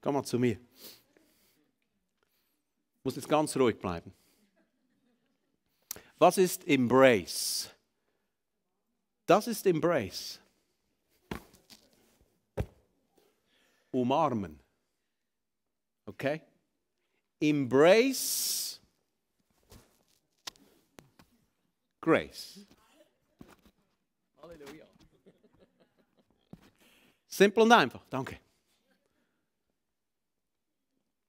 Komm mal zu mir. Ich muss jetzt ganz ruhig bleiben. Was ist Embrace? Das ist Embrace. Umarmen. Okay? Embrace Grace. Halleluja. Simpel und einfach. Danke.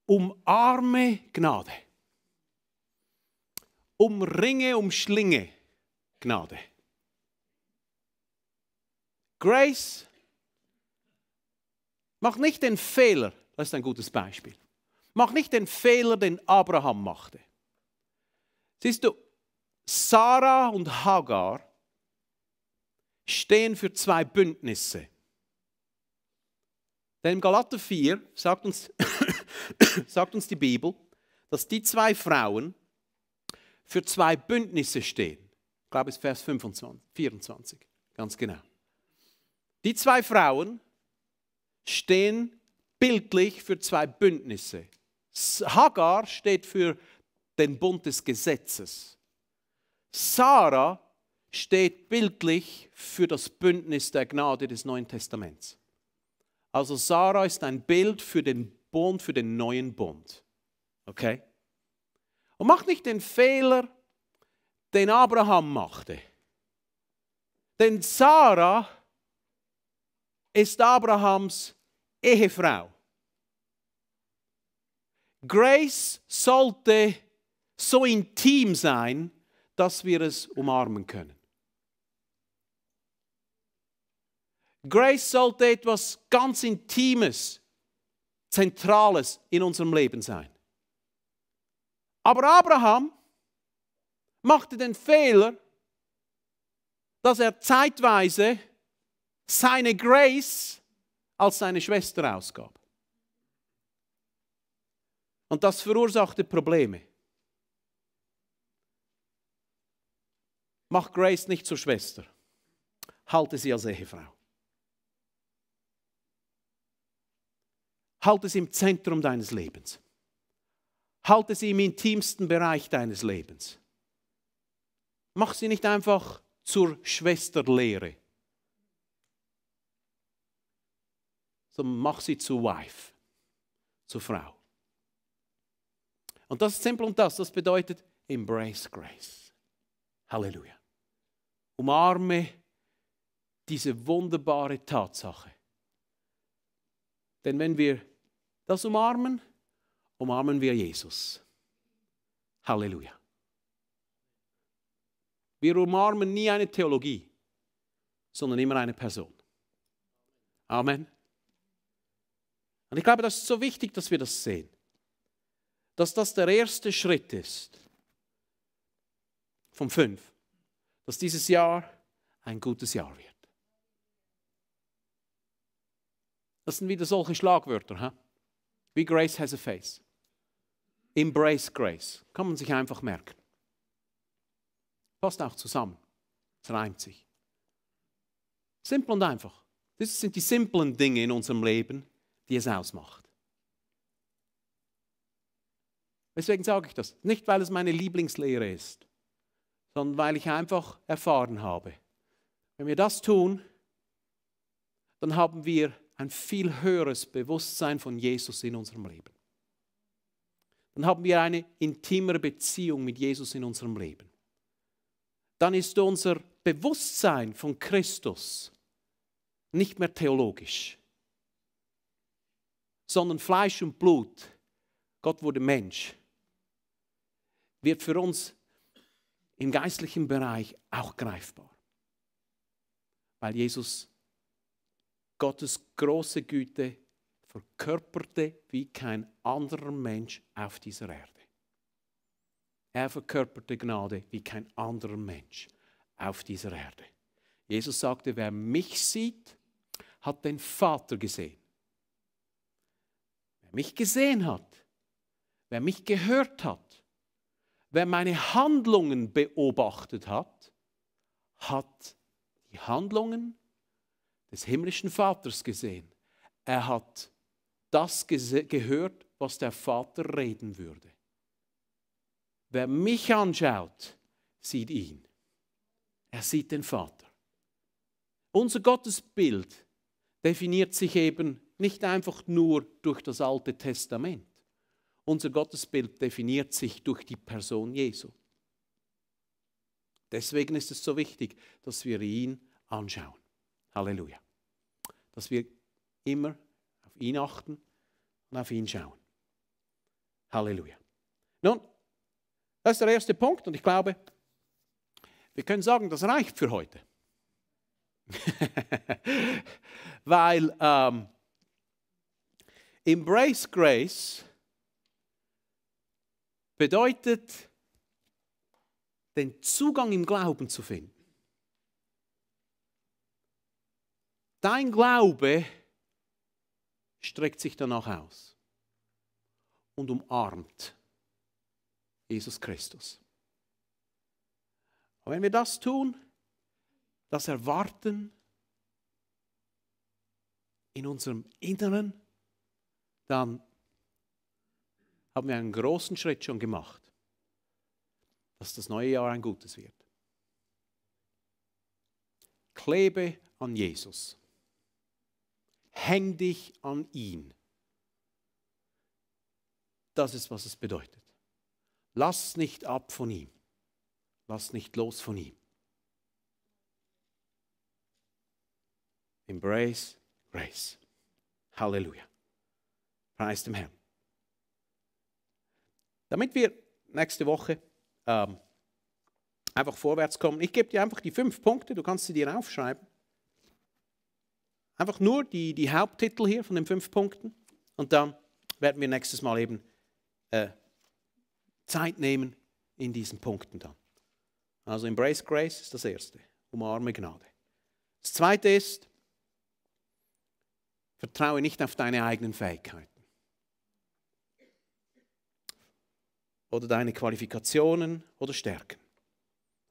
Umarme Gnade. Umringe, umschlinge Gnade. Grace, mach nicht den Fehler, das ist ein gutes Beispiel. Mach nicht den Fehler, den Abraham machte. Siehst du, Sarah und Hagar stehen für zwei Bündnisse. Denn im Galater vier sagt uns, sagt uns die Bibel, dass die zwei Frauen für zwei Bündnisse stehen. Ich glaube, es ist Vers fünfundzwanzig, vierundzwanzig, ganz genau. Die zwei Frauen stehen bildlich für zwei Bündnisse. Hagar steht für den Bund des Gesetzes. Sarah steht bildlich für das Bündnis der Gnade des Neuen Testaments. Also Sarah ist ein Bild für den Bund, für den neuen Bund. Okay? Und mach nicht den Fehler, den Abraham machte. Denn Sarah ist Abrahams Ehefrau. Grace sollte so intim sein, dass wir es umarmen können. Grace sollte etwas ganz Intimes, Zentrales in unserem Leben sein. Aber Abraham machte den Fehler, dass er zeitweise seine Grace als seine Schwester ausgab. Und das verursachte Probleme. Mach Grace nicht zur Schwester. Halte sie als Ehefrau. Halte sie im Zentrum deines Lebens. Halte sie im intimsten Bereich deines Lebens. Mach sie nicht einfach zur Schwesterlehre, sondern mach sie zur Wife, zur Frau. Und das ist simpel und das, das bedeutet Embrace Grace. Halleluja. Umarme diese wunderbare Tatsache. Denn wenn wir das umarmen, umarmen wir Jesus. Halleluja. Wir umarmen nie eine Theologie, sondern immer eine Person. Amen. Und ich glaube, das ist so wichtig, dass wir das sehen. Dass das der erste Schritt ist, von fünf, dass dieses Jahr ein gutes Jahr wird. Das sind wieder solche Schlagwörter, huh? Wie Grace has a face. Embrace Grace. Kann man sich einfach merken. Passt auch zusammen. Es reimt sich. Simpel und einfach. Das sind die simplen Dinge in unserem Leben, die es ausmacht. Deswegen sage ich das. Nicht, weil es meine Lieblingslehre ist, sondern weil ich einfach erfahren habe. Wenn wir das tun, dann haben wir ein viel höheres Bewusstsein von Jesus in unserem Leben. Dann haben wir eine intimere Beziehung mit Jesus in unserem Leben. Dann ist unser Bewusstsein von Christus nicht mehr theologisch, sondern Fleisch und Blut. Gott wurde Mensch. Wird für uns im geistlichen Bereich auch greifbar. Weil Jesus Gottes große Güte verkörperte wie kein anderer Mensch auf dieser Erde. Er verkörperte Gnade wie kein anderer Mensch auf dieser Erde. Jesus sagte, wer mich sieht, hat den Vater gesehen. Wer mich gesehen hat, wer mich gehört hat, wer meine Handlungen beobachtet hat, hat die Handlungen des himmlischen Vaters gesehen. Er hat das gehört, was der Vater reden würde. Wer mich anschaut, sieht ihn. Er sieht den Vater. Unser Gottesbild definiert sich eben nicht einfach nur durch das Alte Testament. Unser Gottesbild definiert sich durch die Person Jesu. Deswegen ist es so wichtig, dass wir ihn anschauen. Halleluja. Dass wir immer auf ihn achten und auf ihn schauen. Halleluja. Nun, das ist der erste Punkt und ich glaube, wir können sagen, das reicht für heute. Weil ähm, Embrace Grace bedeutet, den Zugang im Glauben zu finden. Dein Glaube streckt sich danach aus und umarmt Jesus Christus. Und wenn wir das tun, das Erwarten in unserem Inneren, dann haben wir einen großen Schritt schon gemacht, dass das neue Jahr ein gutes wird. Klebe an Jesus. Häng dich an ihn. Das ist, was es bedeutet. Lass nicht ab von ihm. Lass nicht los von ihm. Embrace Grace. Halleluja. Preis dem Herrn. Damit wir nächste Woche ähm, einfach vorwärts kommen, ich gebe dir einfach die fünf Punkte, du kannst sie dir aufschreiben. Einfach nur die, die Haupttitel hier von den fünf Punkten. Und dann werden wir nächstes Mal eben äh, Zeit nehmen in diesen Punkten dann. Also Embrace Grace ist das Erste. Umarme Gnade. Das Zweite ist, vertraue nicht auf deine eigenen Fähigkeiten oder deine Qualifikationen oder Stärken.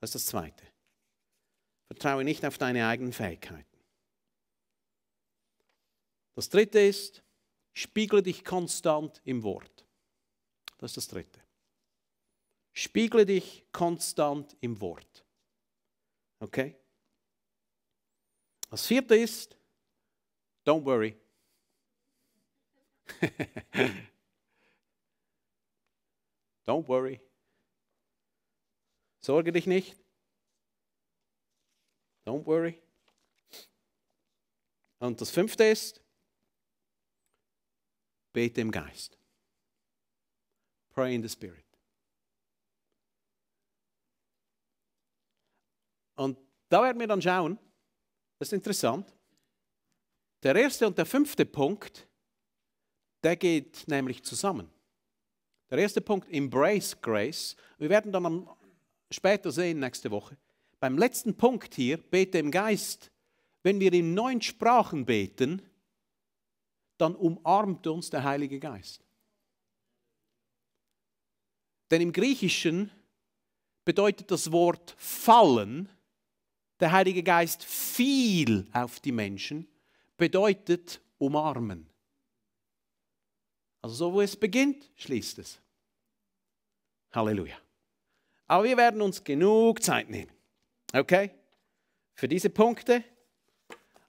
Das ist das Zweite. Vertraue nicht auf deine eigenen Fähigkeiten. Das Dritte ist, spiegle dich konstant im Wort. Das ist das Dritte. Spiegle dich konstant im Wort. Okay? Das Vierte ist, don't worry. Don't worry. Sorge dich nicht. Don't worry. Und das Fünfte ist, bete im Geist. Pray in the Spirit. Und da werden wir dann schauen, das ist interessant, der erste und der fünfte Punkt, der geht nämlich zusammen. Der erste Punkt, Embrace Grace, wir werden dann am, später sehen, nächste Woche, beim letzten Punkt hier, bete im Geist, wenn wir in neun Sprachen beten, dann umarmt uns der Heilige Geist. Denn im Griechischen bedeutet das Wort fallen, der Heilige Geist fiel auf die Menschen, bedeutet umarmen. Also so, wo es beginnt, schließt es. Halleluja. Aber wir werden uns genug Zeit nehmen. Okay? Für diese Punkte.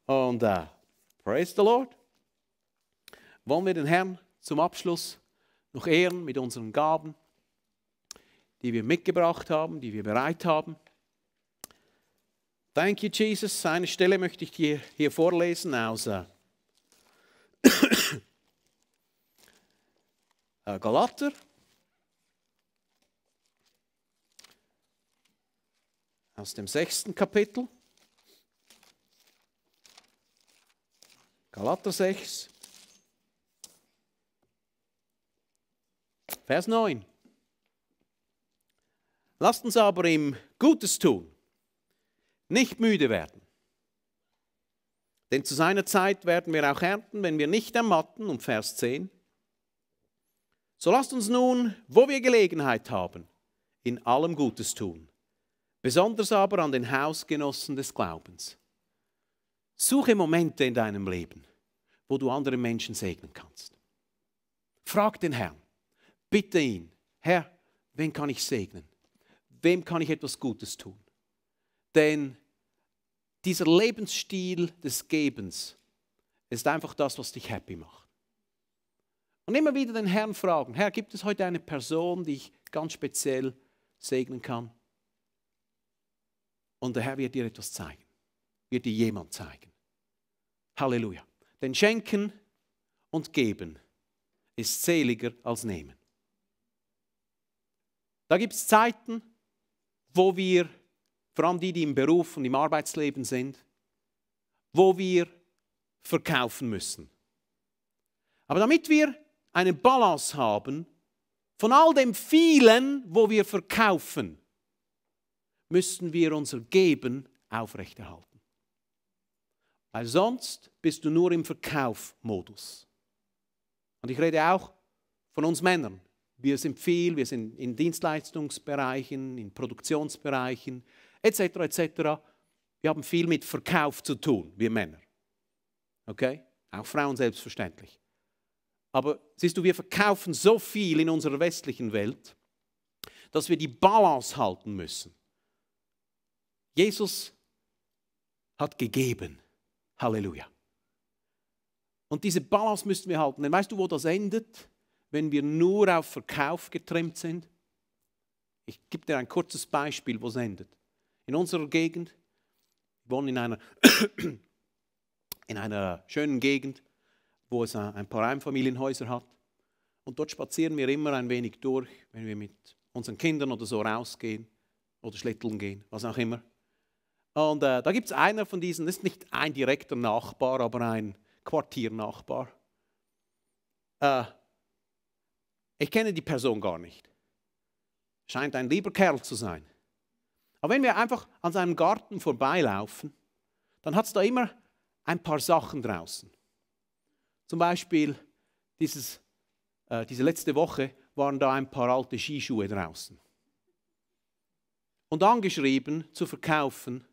Und uh, praise the Lord. Wollen wir den Herrn zum Abschluss noch ehren mit unseren Gaben, die wir mitgebracht haben, die wir bereit haben. Thank you, Jesus. Eine Stelle möchte ich dir hier vorlesen aus äh, äh, Galater. Aus dem sechsten Kapitel. Galater sechs. Vers neun. Lasst uns aber im Gutes tun, nicht müde werden. Denn zu seiner Zeit werden wir auch ernten, wenn wir nicht ermatten, um Vers zehn. So lasst uns nun, wo wir Gelegenheit haben, in allem Gutes tun, besonders aber an den Hausgenossen des Glaubens. Suche Momente in deinem Leben, wo du andere Menschen segnen kannst. Frag den Herrn. Bitte ihn, Herr, wen kann ich segnen? Wem kann ich etwas Gutes tun? Denn dieser Lebensstil des Gebens ist einfach das, was dich happy macht. Und immer wieder den Herrn fragen, Herr, gibt es heute eine Person, die ich ganz speziell segnen kann? Und der Herr wird dir etwas zeigen, wird dir jemand zeigen. Halleluja. Denn Schenken und Geben ist seliger als Nehmen. Da gibt es Zeiten, wo wir, vor allem die, die im Beruf und im Arbeitsleben sind, wo wir verkaufen müssen. Aber damit wir eine Balance haben, von all dem vielen, wo wir verkaufen, müssen wir unser Geben aufrechterhalten. Weil sonst bist du nur im Verkaufmodus. Und ich rede auch von uns Männern. Wir sind viel, wir sind in Dienstleistungsbereichen, in Produktionsbereichen, et cetera et cetera. Wir haben viel mit Verkauf zu tun, wir Männer. Okay? Auch Frauen selbstverständlich. Aber siehst du, wir verkaufen so viel in unserer westlichen Welt, dass wir die Balance halten müssen. Jesus hat gegeben. Halleluja. Und diese Balance müssen wir halten. Denn weißt du, wo das endet? Wenn wir nur auf Verkauf getrimmt sind? Ich gebe dir ein kurzes Beispiel, wo es endet. In unserer Gegend, wir wohnen in einer, in einer schönen Gegend, wo es ein paar Einfamilienhäuser hat. Und dort spazieren wir immer ein wenig durch, wenn wir mit unseren Kindern oder so rausgehen oder schlitteln gehen, was auch immer. Und äh, da gibt es einer von diesen, das ist nicht ein direkter Nachbar, aber ein Quartiernachbar. Äh, ich kenne die Person gar nicht. Scheint ein lieber Kerl zu sein. Aber wenn wir einfach an seinem Garten vorbeilaufen, dann hat es da immer ein paar Sachen draußen. Zum Beispiel dieses, äh, diese letzte Woche waren da ein paar alte Skischuhe draußen. Und angeschrieben zu verkaufen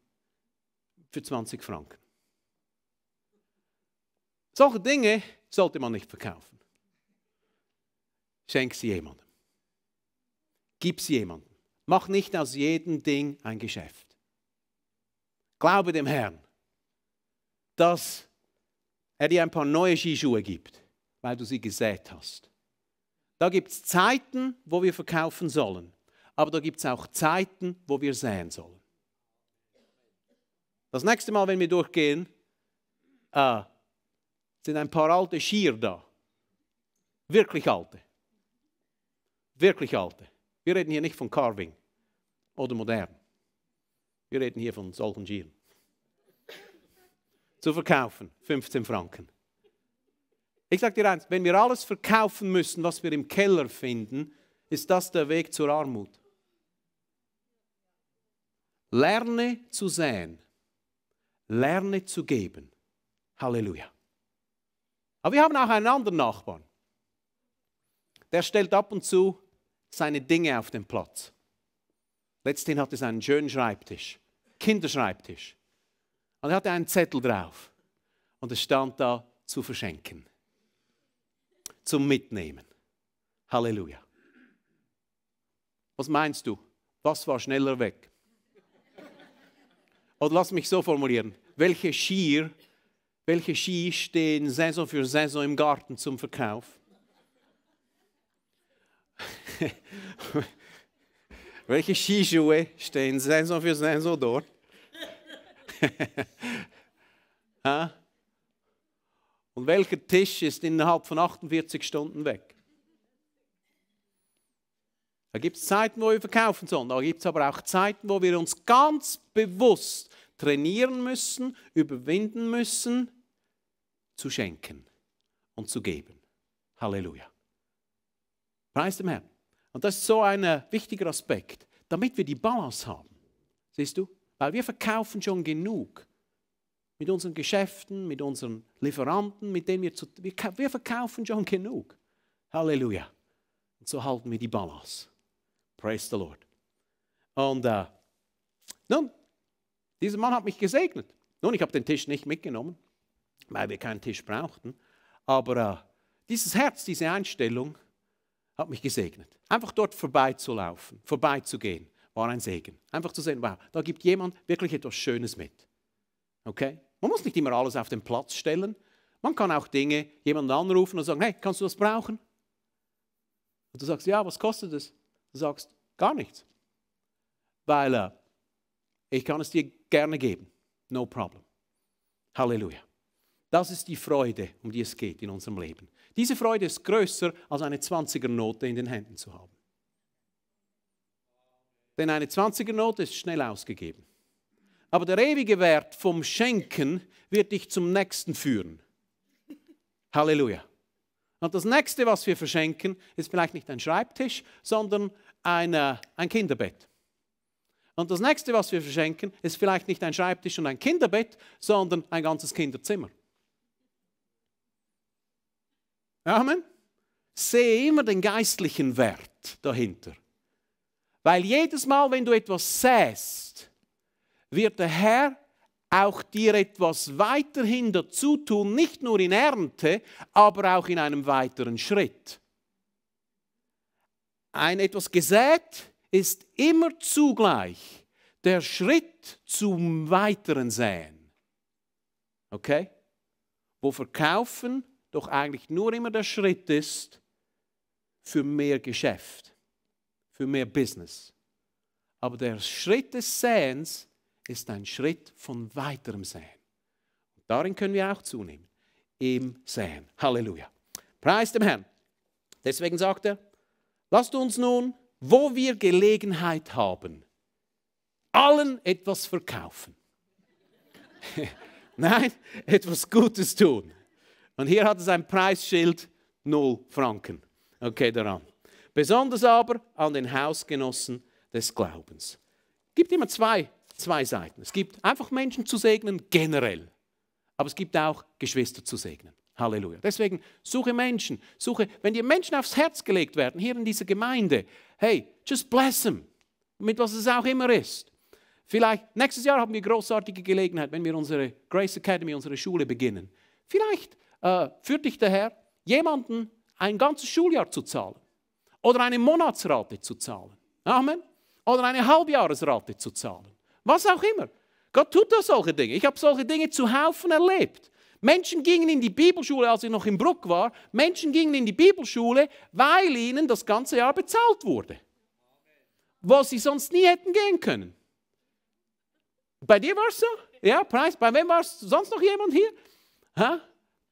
für zwanzig Franken. Solche Dinge sollte man nicht verkaufen. Schenk sie jemandem. Gib sie jemandem. Mach nicht aus jedem Ding ein Geschäft. Glaube dem Herrn, dass er dir ein paar neue Skischuhe gibt, weil du sie gesät hast. Da gibt es Zeiten, wo wir verkaufen sollen, aber da gibt es auch Zeiten, wo wir säen sollen. Das nächste Mal, wenn wir durchgehen, äh, sind ein paar alte Skier da. Wirklich alte. Wirklich alte. Wir reden hier nicht von Carving oder modern. Wir reden hier von solchen Skiern. Zu verkaufen, fünfzehn Franken. Ich sage dir eins, wenn wir alles verkaufen müssen, was wir im Keller finden, ist das der Weg zur Armut. Lerne zu säen. Lerne zu geben. Halleluja. Aber wir haben auch einen anderen Nachbarn. Der stellt ab und zu seine Dinge auf den Platz. Letzthin hatte er einen schönen Schreibtisch, Kinderschreibtisch. Und er hatte einen Zettel drauf. Und es stand da, zu verschenken. Zum Mitnehmen. Halleluja. Was meinst du? Was war schneller weg? Oder lass mich so formulieren. Welche Skier, welche Ski stehen Saison für Saison im Garten zum Verkauf? Welche Skischuhe stehen Saison für Saison dort? Und welcher Tisch ist innerhalb von achtundvierzig Stunden weg? Da gibt es Zeiten, wo wir verkaufen sollen. Da gibt es aber auch Zeiten, wo wir uns ganz bewusst trainieren müssen, überwinden müssen, zu schenken und zu geben. Halleluja. Preis dem Herrn. Und das ist so ein wichtiger Aspekt, damit wir die Balance haben. Siehst du? Weil wir verkaufen schon genug. Mit unseren Geschäften, mit unseren Lieferanten, mit denen wir zu... Wir, wir verkaufen schon genug. Halleluja. Und so halten wir die Balance. Praise the Lord. Und äh, nun, dieser Mann hat mich gesegnet. Nun, ich habe den Tisch nicht mitgenommen, weil wir keinen Tisch brauchten. Aber äh, dieses Herz, diese Einstellung hat mich gesegnet. Einfach dort vorbeizulaufen, vorbeizugehen, war ein Segen. Einfach zu sehen, wow, da gibt jemand wirklich etwas Schönes mit. Okay? Man muss nicht immer alles auf den Platz stellen. Man kann auch Dinge jemanden anrufen und sagen, hey, kannst du das brauchen? Und du sagst, ja, was kostet es? Du sagst, gar nichts. Weil äh, ich kann es dir gerne geben. No problem. Halleluja. Das ist die Freude, um die es geht in unserem Leben. Diese Freude ist größer, als eine zwanziger-Note in den Händen zu haben. Denn eine zwanziger-Note ist schnell ausgegeben. Aber der ewige Wert vom Schenken wird dich zum Nächsten führen. Halleluja. Und das Nächste, was wir verschenken, ist vielleicht nicht ein Schreibtisch, sondern ein, äh, ein Kinderbett. Und das Nächste, was wir verschenken, ist vielleicht nicht ein Schreibtisch und ein Kinderbett, sondern ein ganzes Kinderzimmer. Amen. Sehe immer den geistlichen Wert dahinter. Weil jedes Mal, wenn du etwas säst, wird der Herr auch dir etwas weiterhin dazu tun, nicht nur in Ernte, aber auch in einem weiteren Schritt. Ein etwas gesät ist immer zugleich der Schritt zum weiteren Säen. Okay? Wo Verkaufen doch eigentlich nur immer der Schritt ist für mehr Geschäft, für mehr Business. Aber der Schritt des Säens ist ein Schritt von weiterem Säen. Darin können wir auch zunehmen. ihm sehen. Halleluja. Preis dem Herrn. Deswegen sagt er, lasst uns nun, wo wir Gelegenheit haben, allen etwas verkaufen. Nein, etwas Gutes tun. Und hier hat es ein Preisschild, null Franken. Okay, daran. Besonders aber an den Hausgenossen des Glaubens. Es gibt immer zwei, zwei Seiten. Es gibt einfach Menschen zu segnen, generell. Aber es gibt auch Geschwister zu segnen. Halleluja. Deswegen suche Menschen. Suche, wenn dir Menschen aufs Herz gelegt werden, hier in dieser Gemeinde, hey, just bless them. Mit was es auch immer ist. Vielleicht, nächstes Jahr haben wir großartige Gelegenheit, wenn wir unsere Grace Academy, unsere Schule beginnen. Vielleicht äh, führt dich der Herr, jemanden ein ganzes Schuljahr zu zahlen. Oder eine Monatsrate zu zahlen. Amen. Oder eine Halbjahresrate zu zahlen. Was auch immer. Gott tut da solche Dinge. Ich habe solche Dinge zuhaufen erlebt. Menschen gingen in die Bibelschule, als ich noch in Bruck war. Menschen gingen in die Bibelschule, weil ihnen das ganze Jahr bezahlt wurde. Wo sie sonst nie hätten gehen können. Bei dir war es so? Ja, Preis. Bei wem war es sonst noch jemand hier? Ha?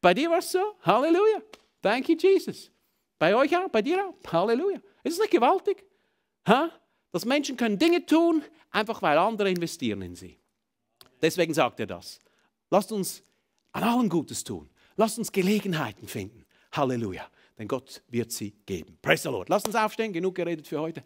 Bei dir war es so? Halleluja. Thank you, Jesus. Bei euch auch, bei dir auch. Halleluja. Ist es nicht gewaltig? Ha? Dass Menschen können Dinge tun, einfach weil andere investieren in sie. Deswegen sagt er das. Lasst uns an allen Gutes tun. Lasst uns Gelegenheiten finden. Halleluja. Denn Gott wird sie geben. Praise the Lord. Lasst uns aufstehen. Genug geredet für heute.